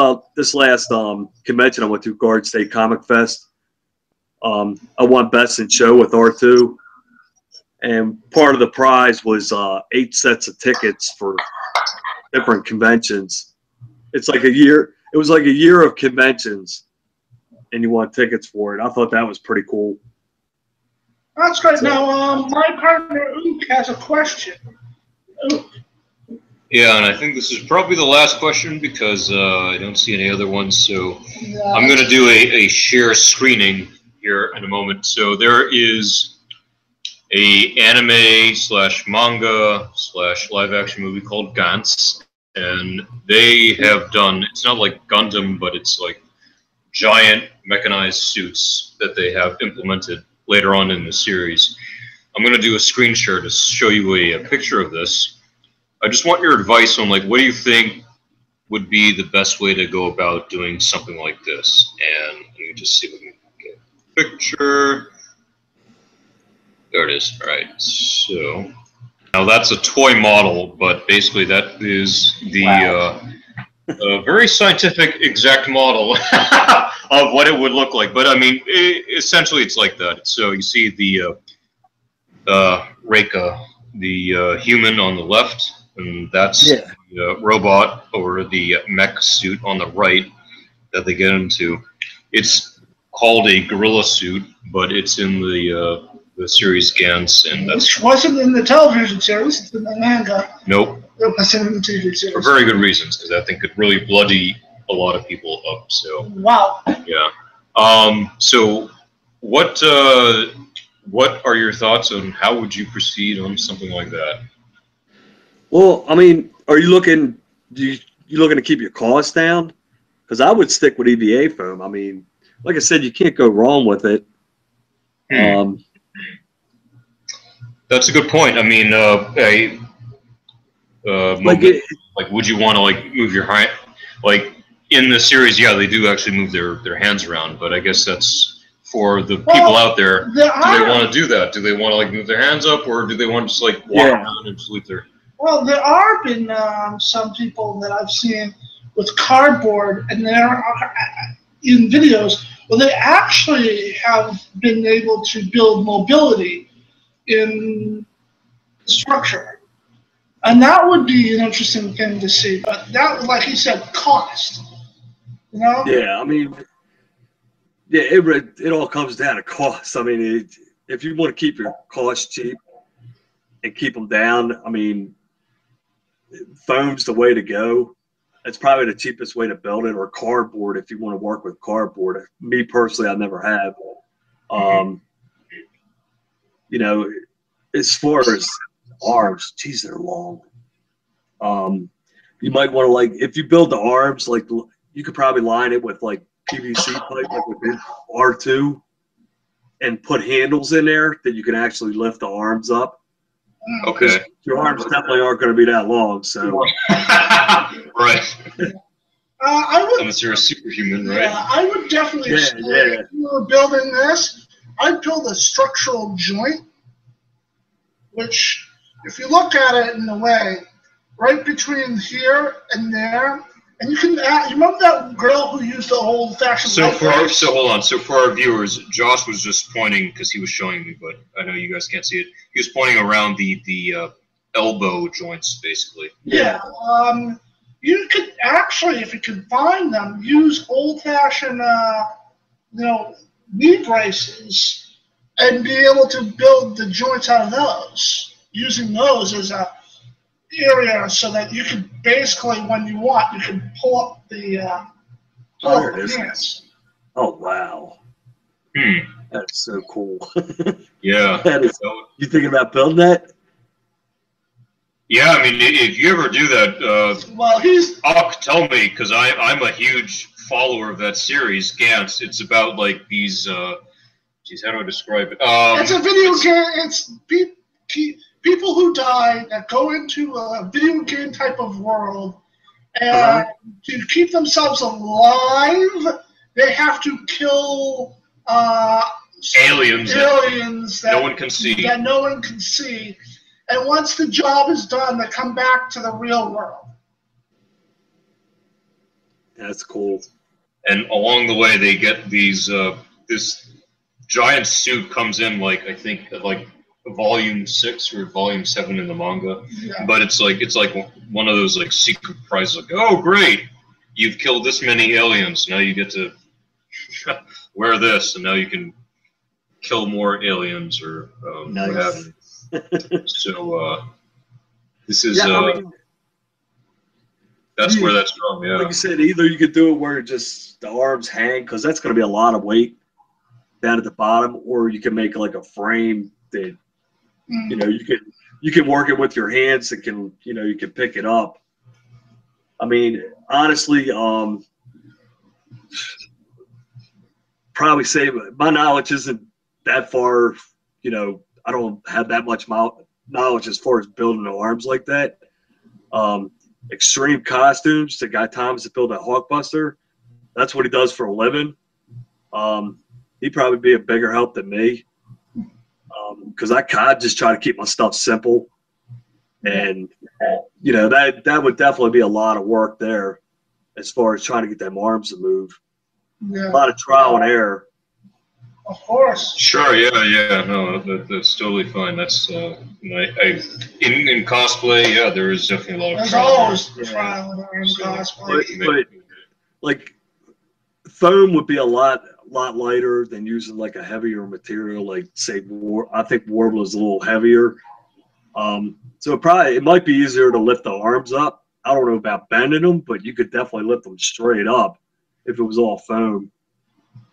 last convention I went to, Garden State Comic Fest, I won Best in Show with R2, and part of the prize was 8 sets of tickets for different conventions. It's like a year. It was like a year of conventions, and you won tickets for it. I thought that was pretty cool. That's great. So, now, my partner Ook has a question. Ook. Yeah, and I think this is probably the last question because I don't see any other ones. So yeah. I'm going to do a share screening here in a moment. So there is an anime / manga / live action movie called Gantz, and they have done, it's not like Gundam, but it's like giant mechanized suits that they have implemented later on in the series. I'm going to do a screen share to show you a picture of this. I just want your advice on, like, what do you think would be the best way to go about doing something like this? And let me just see if we can get a picture. There it is. All right. So now that's a toy model, but basically that is the wow. Very scientific exact model of what it would look like. But, I mean, essentially it's like that. So you see the Reika, the human on the left. And that's yeah. The robot or the mech suit on the right that they get into. It's called a gorilla suit, but it's in the series Gantz, and that's which wasn't in the television series. It's in the manga. Nope. It wasn't in the TV series for very good reasons, because I think it really bloody a lot of people up. So wow. Yeah. So what are your thoughts on how would you proceed on something like that? Well, I mean, are you looking? You looking to keep your costs down? Because I would stick with EVA foam. I mean, like I said, you can't go wrong with it. That's a good point. I mean, like, would you want to like move your hand? Like in the series, yeah, they do actually move their hands around. But I guess that's for the people out there. Do they want to do that? Do they want to like move their hands up, or do they want to just like walk around and just leave their? Well, there have been some people that I've seen with cardboard, and there are in videos where they actually have been able to build mobility in structure, and that would be an interesting thing to see. But that, like you said, cost. You know? Yeah, I mean, yeah, it all comes down to cost. I mean, if you want to keep your costs cheap and keep them down, I mean. Foam's the way to go. It's probably the cheapest way to build it, or cardboard if you want to work with cardboard. Me personally, I never have. You know, as far as arms, geez, they're long. You might want to like if you build the arms, like you could probably line it with like PVC pipe, like with R2, and put handles in there that you can actually lift the arms up. Okay. Your arms definitely aren't going to be that long, so. Right. Unless you're a superhuman, right? Yeah, I would definitely say if you were building this, I'd build a structural joint, which, if you look at it in a way, right between here and there, and you can add, you remember that girl who used the old-fashioned So hold on. So for our viewers, Josh was just pointing because he was showing me, but I know you guys can't see it. He was pointing around the elbow joints, basically. Yeah. You could actually, if you can find them, use old-fashioned, you know, knee braces and be able to build the joints out of those. using those as a area so that you can basically, when you want, you can pull up the pants. Oh, wow. Hmm. That's so cool. Yeah. That is, you thinking about building that? Yeah, I mean, if you ever do that, well, tell me, because I'm a huge follower of that series, Gantz. It's about, like, these, geez, how do I describe it? It's a video game. It's people who die that go into a video game type of world, and to keep themselves alive, they have to kill aliens that no one can see. And once the job is done, they come back to the real world. That's cool. And along the way, they get these, this giant suit comes in, like, I think, like volume 6 or volume 7 in the manga. Yeah. But it's like one of those, like, secret prizes, like, oh, great, you've killed this many aliens. Now you get to wear this, and now you can kill more aliens, or nice. What have you. So this is I mean, that's where that's from. Yeah, like you said, either you could do it where just the arms hang, because that's going to be a lot of weight down at the bottom, or you can make like a frame that you know you can work it with your hands. That can you can pick it up. I mean, honestly, probably say my knowledge isn't that far, I don't have that much knowledge as far as building arms like that. Extreme Costumes, the guy Thomas that built a Hulkbuster, that's what he does for a living. He'd probably be a bigger help than me, because I kind of just try to keep my stuff simple. And, that would definitely be a lot of work there as far as trying to get them arms to move. Yeah. A lot of trial and error. Of course. Sure. Yeah. Yeah. No, that's totally fine. That's in cosplay. Yeah, there is definitely a lot of. There's always trial and error in cosplay. But like foam would be a lot lighter than using like a heavier material, like say I think Worbla is a little heavier. So it might be easier to lift the arms up. I don't know about bending them, but you could definitely lift them straight up if it was all foam.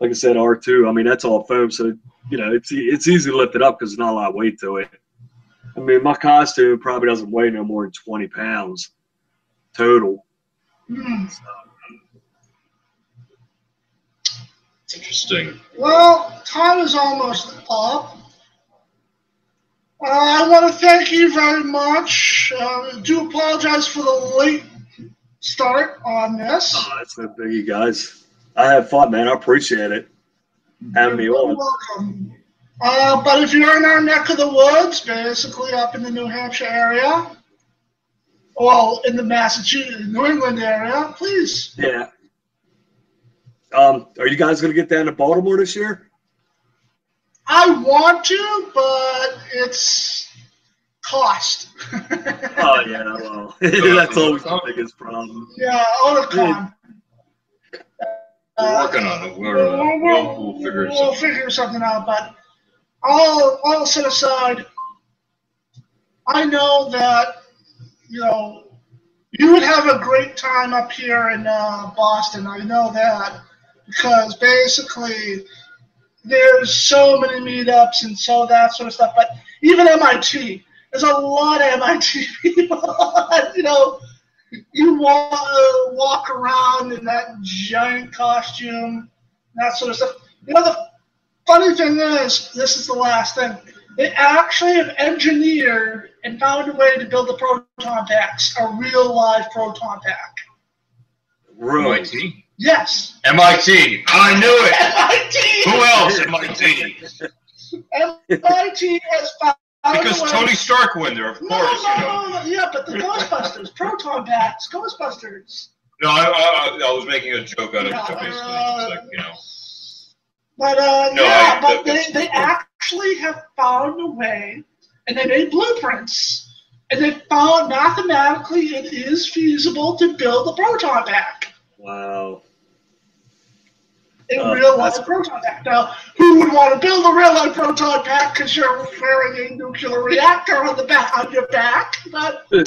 Like I said, R2, I mean, that's all foam, so, it's easy to lift it up because there's not a lot of weight to it. I mean, my costume probably doesn't weigh no more than 20 pounds total. So. It's interesting. Well, time is almost up. I want to thank you very much. I do apologize for the late start on this. Oh, that's no biggie, guys. I had fun, man. I appreciate it. Having me on. You're welcome. But if you're in our neck of the woods, basically up in the New Hampshire area, well, in the Massachusetts, New England area, please. Yeah. Are you guys going to get down to Baltimore this year? I want to, but it's cost. Oh, yeah, well, that's always the biggest problem. Yeah, Unicron. We're working on it. We'll figure something out, but I'll set aside. I know that, you would have a great time up here in Boston. I know that because basically there's so many meetups and so that sort of stuff, but even MIT, there's a lot of MIT people, You walk around in that giant costume, that sort of stuff. The funny thing is, this is the last thing. They actually have engineered and found a way to build the proton packs, a real live proton pack. Really? MIT? Yes. MIT. I knew it. MIT. Who else? MIT. MIT has found. Because Tony Stark went there, of course. No. Yeah, but the Ghostbusters, proton packs, Ghostbusters. No, I was making a joke out of it, basically. But but they actually have found a way, and they made blueprints, and they found mathematically it is feasible to build a proton pack. Wow. In real life proton pack. Now, who would want to build a real life proton pack because you're wearing a nuclear reactor on the back on your back? But you're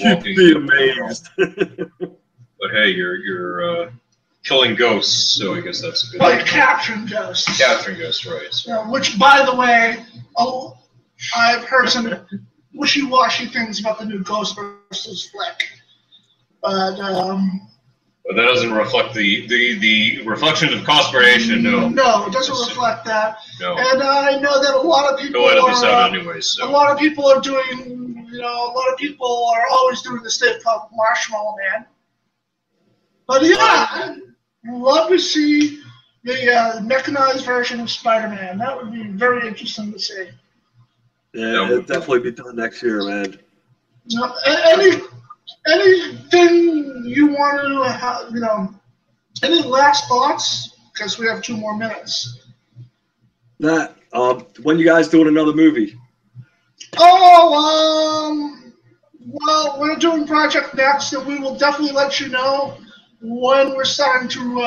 walking. You'd be amazed. But hey, you're killing ghosts, so I guess that's a good. Like capturing ghosts. Capturing ghosts, right? So. Yeah, which, by the way, oh, I've heard some wishy-washy things about the new Ghostbusters flick, but. But that doesn't reflect the reflection of Cosplayer Nation, no. No, it doesn't reflect that. No. And I know that a lot of people a lot of people are doing, you know, a lot of people are always doing this thing called Marshmallow Man. But yeah, I'd love to see the mechanized version of Spider-Man. That would be very interesting to see. Yeah, it'll definitely be done next year, man. No, anything you want to have, you know, any last thoughts? Because we have 2 more minutes. When you guys doing another movie? Oh, well, we're doing Project Next, and we will definitely let you know when we're starting to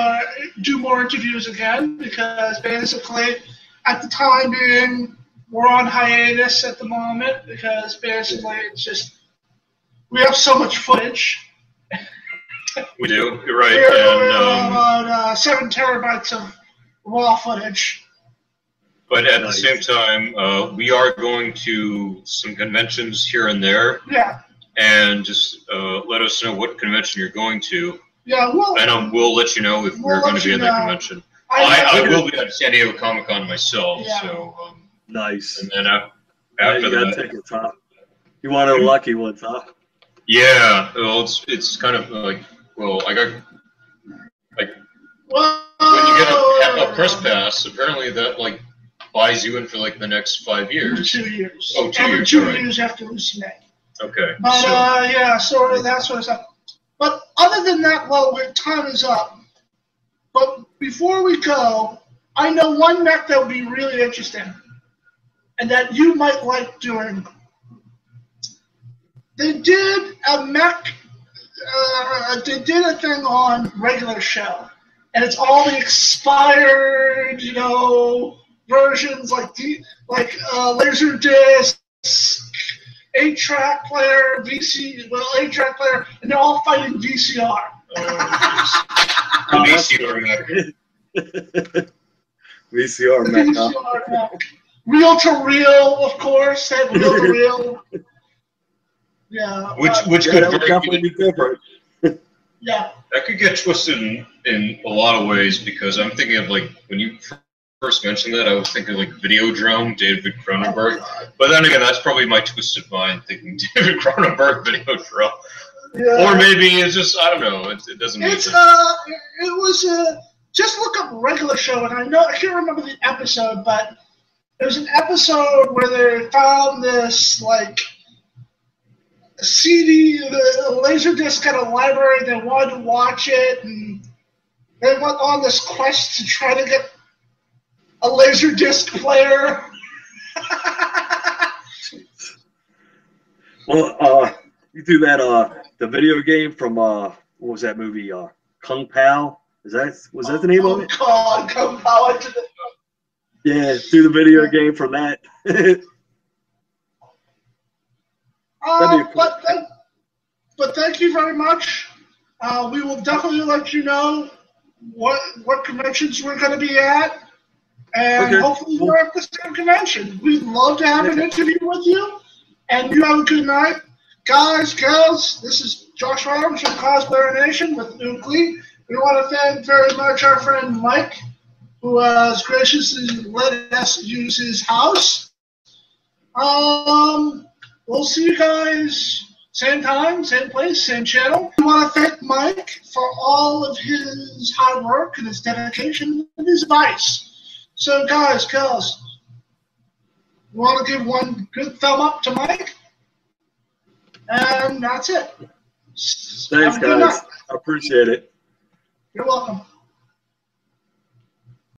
do more interviews again, because basically, at the time being, we're on hiatus at the moment, because basically it's just, we have so much footage. We do, you're right. We're about 7 terabytes of raw footage. But at the same time, we are going to some conventions here and there. Yeah. And just let us know what convention you're going to. Yeah, well. And we'll let you know if we're going to be at that convention. I will be at San Diego Comic Con myself. Yeah. So. Nice. And then after that, you want a lucky one, huh? Yeah, well, it's kind of like, well, I got, like, when you get a press pass, apparently that, like, buys you in for, like, the next 5 years. 2 years. Oh, 2 years, right. 2 years after hallucinate. Okay. But, so. Yeah, so that sort of stuff. But other than that, well, time is up. But before we go, I know one mech that would be really interesting and that you might like doing. They did a mech, they did a thing on Regular Show, and it's all the expired, you know, versions like laser disc, 8-track player, VC, well, 8-track player, and they're all fighting VCR. VCR mech. VCR mech. VCR mech. Reel to reel, of course, that reel to reel. Yeah, which could definitely be different. Yeah, that could get twisted in a lot of ways, because I'm thinking of, like, when you first mentioned that, I was thinking like Videodrome, David Cronenberg. But then again, that's probably my twisted mind thinking David Cronenberg, Videodrome. Yeah. Or maybe it's just, I don't know. It doesn't. It's make sense. It was just look up Regular Show, and I can't remember the episode, but there was an episode where they found this like. CD, the Laserdisc at a library, they wanted to watch it, and they went on this quest to try to get a Laserdisc player. Well, you do that, the video game from, what was that movie, Kung Pao? Was that the name of it? Kung Pao. Yeah, do the video game from that. But thank you very much. We will definitely let you know what conventions we're going to be at, and hopefully we're at the same convention. We'd love to have an interview with you, and you have a good night. Guys, girls, this is Josh Adams from Cosplayer Nation with Nuclei. We want to thank very much our friend Mike, who has graciously let us use his house. We'll see you guys same time, same place, same channel. We want to thank Mike for all of his hard work and his dedication and his advice. So, guys, girls, we want to give one good thumb up to Mike, and that's it. Thanks, guys. I appreciate it. You're welcome.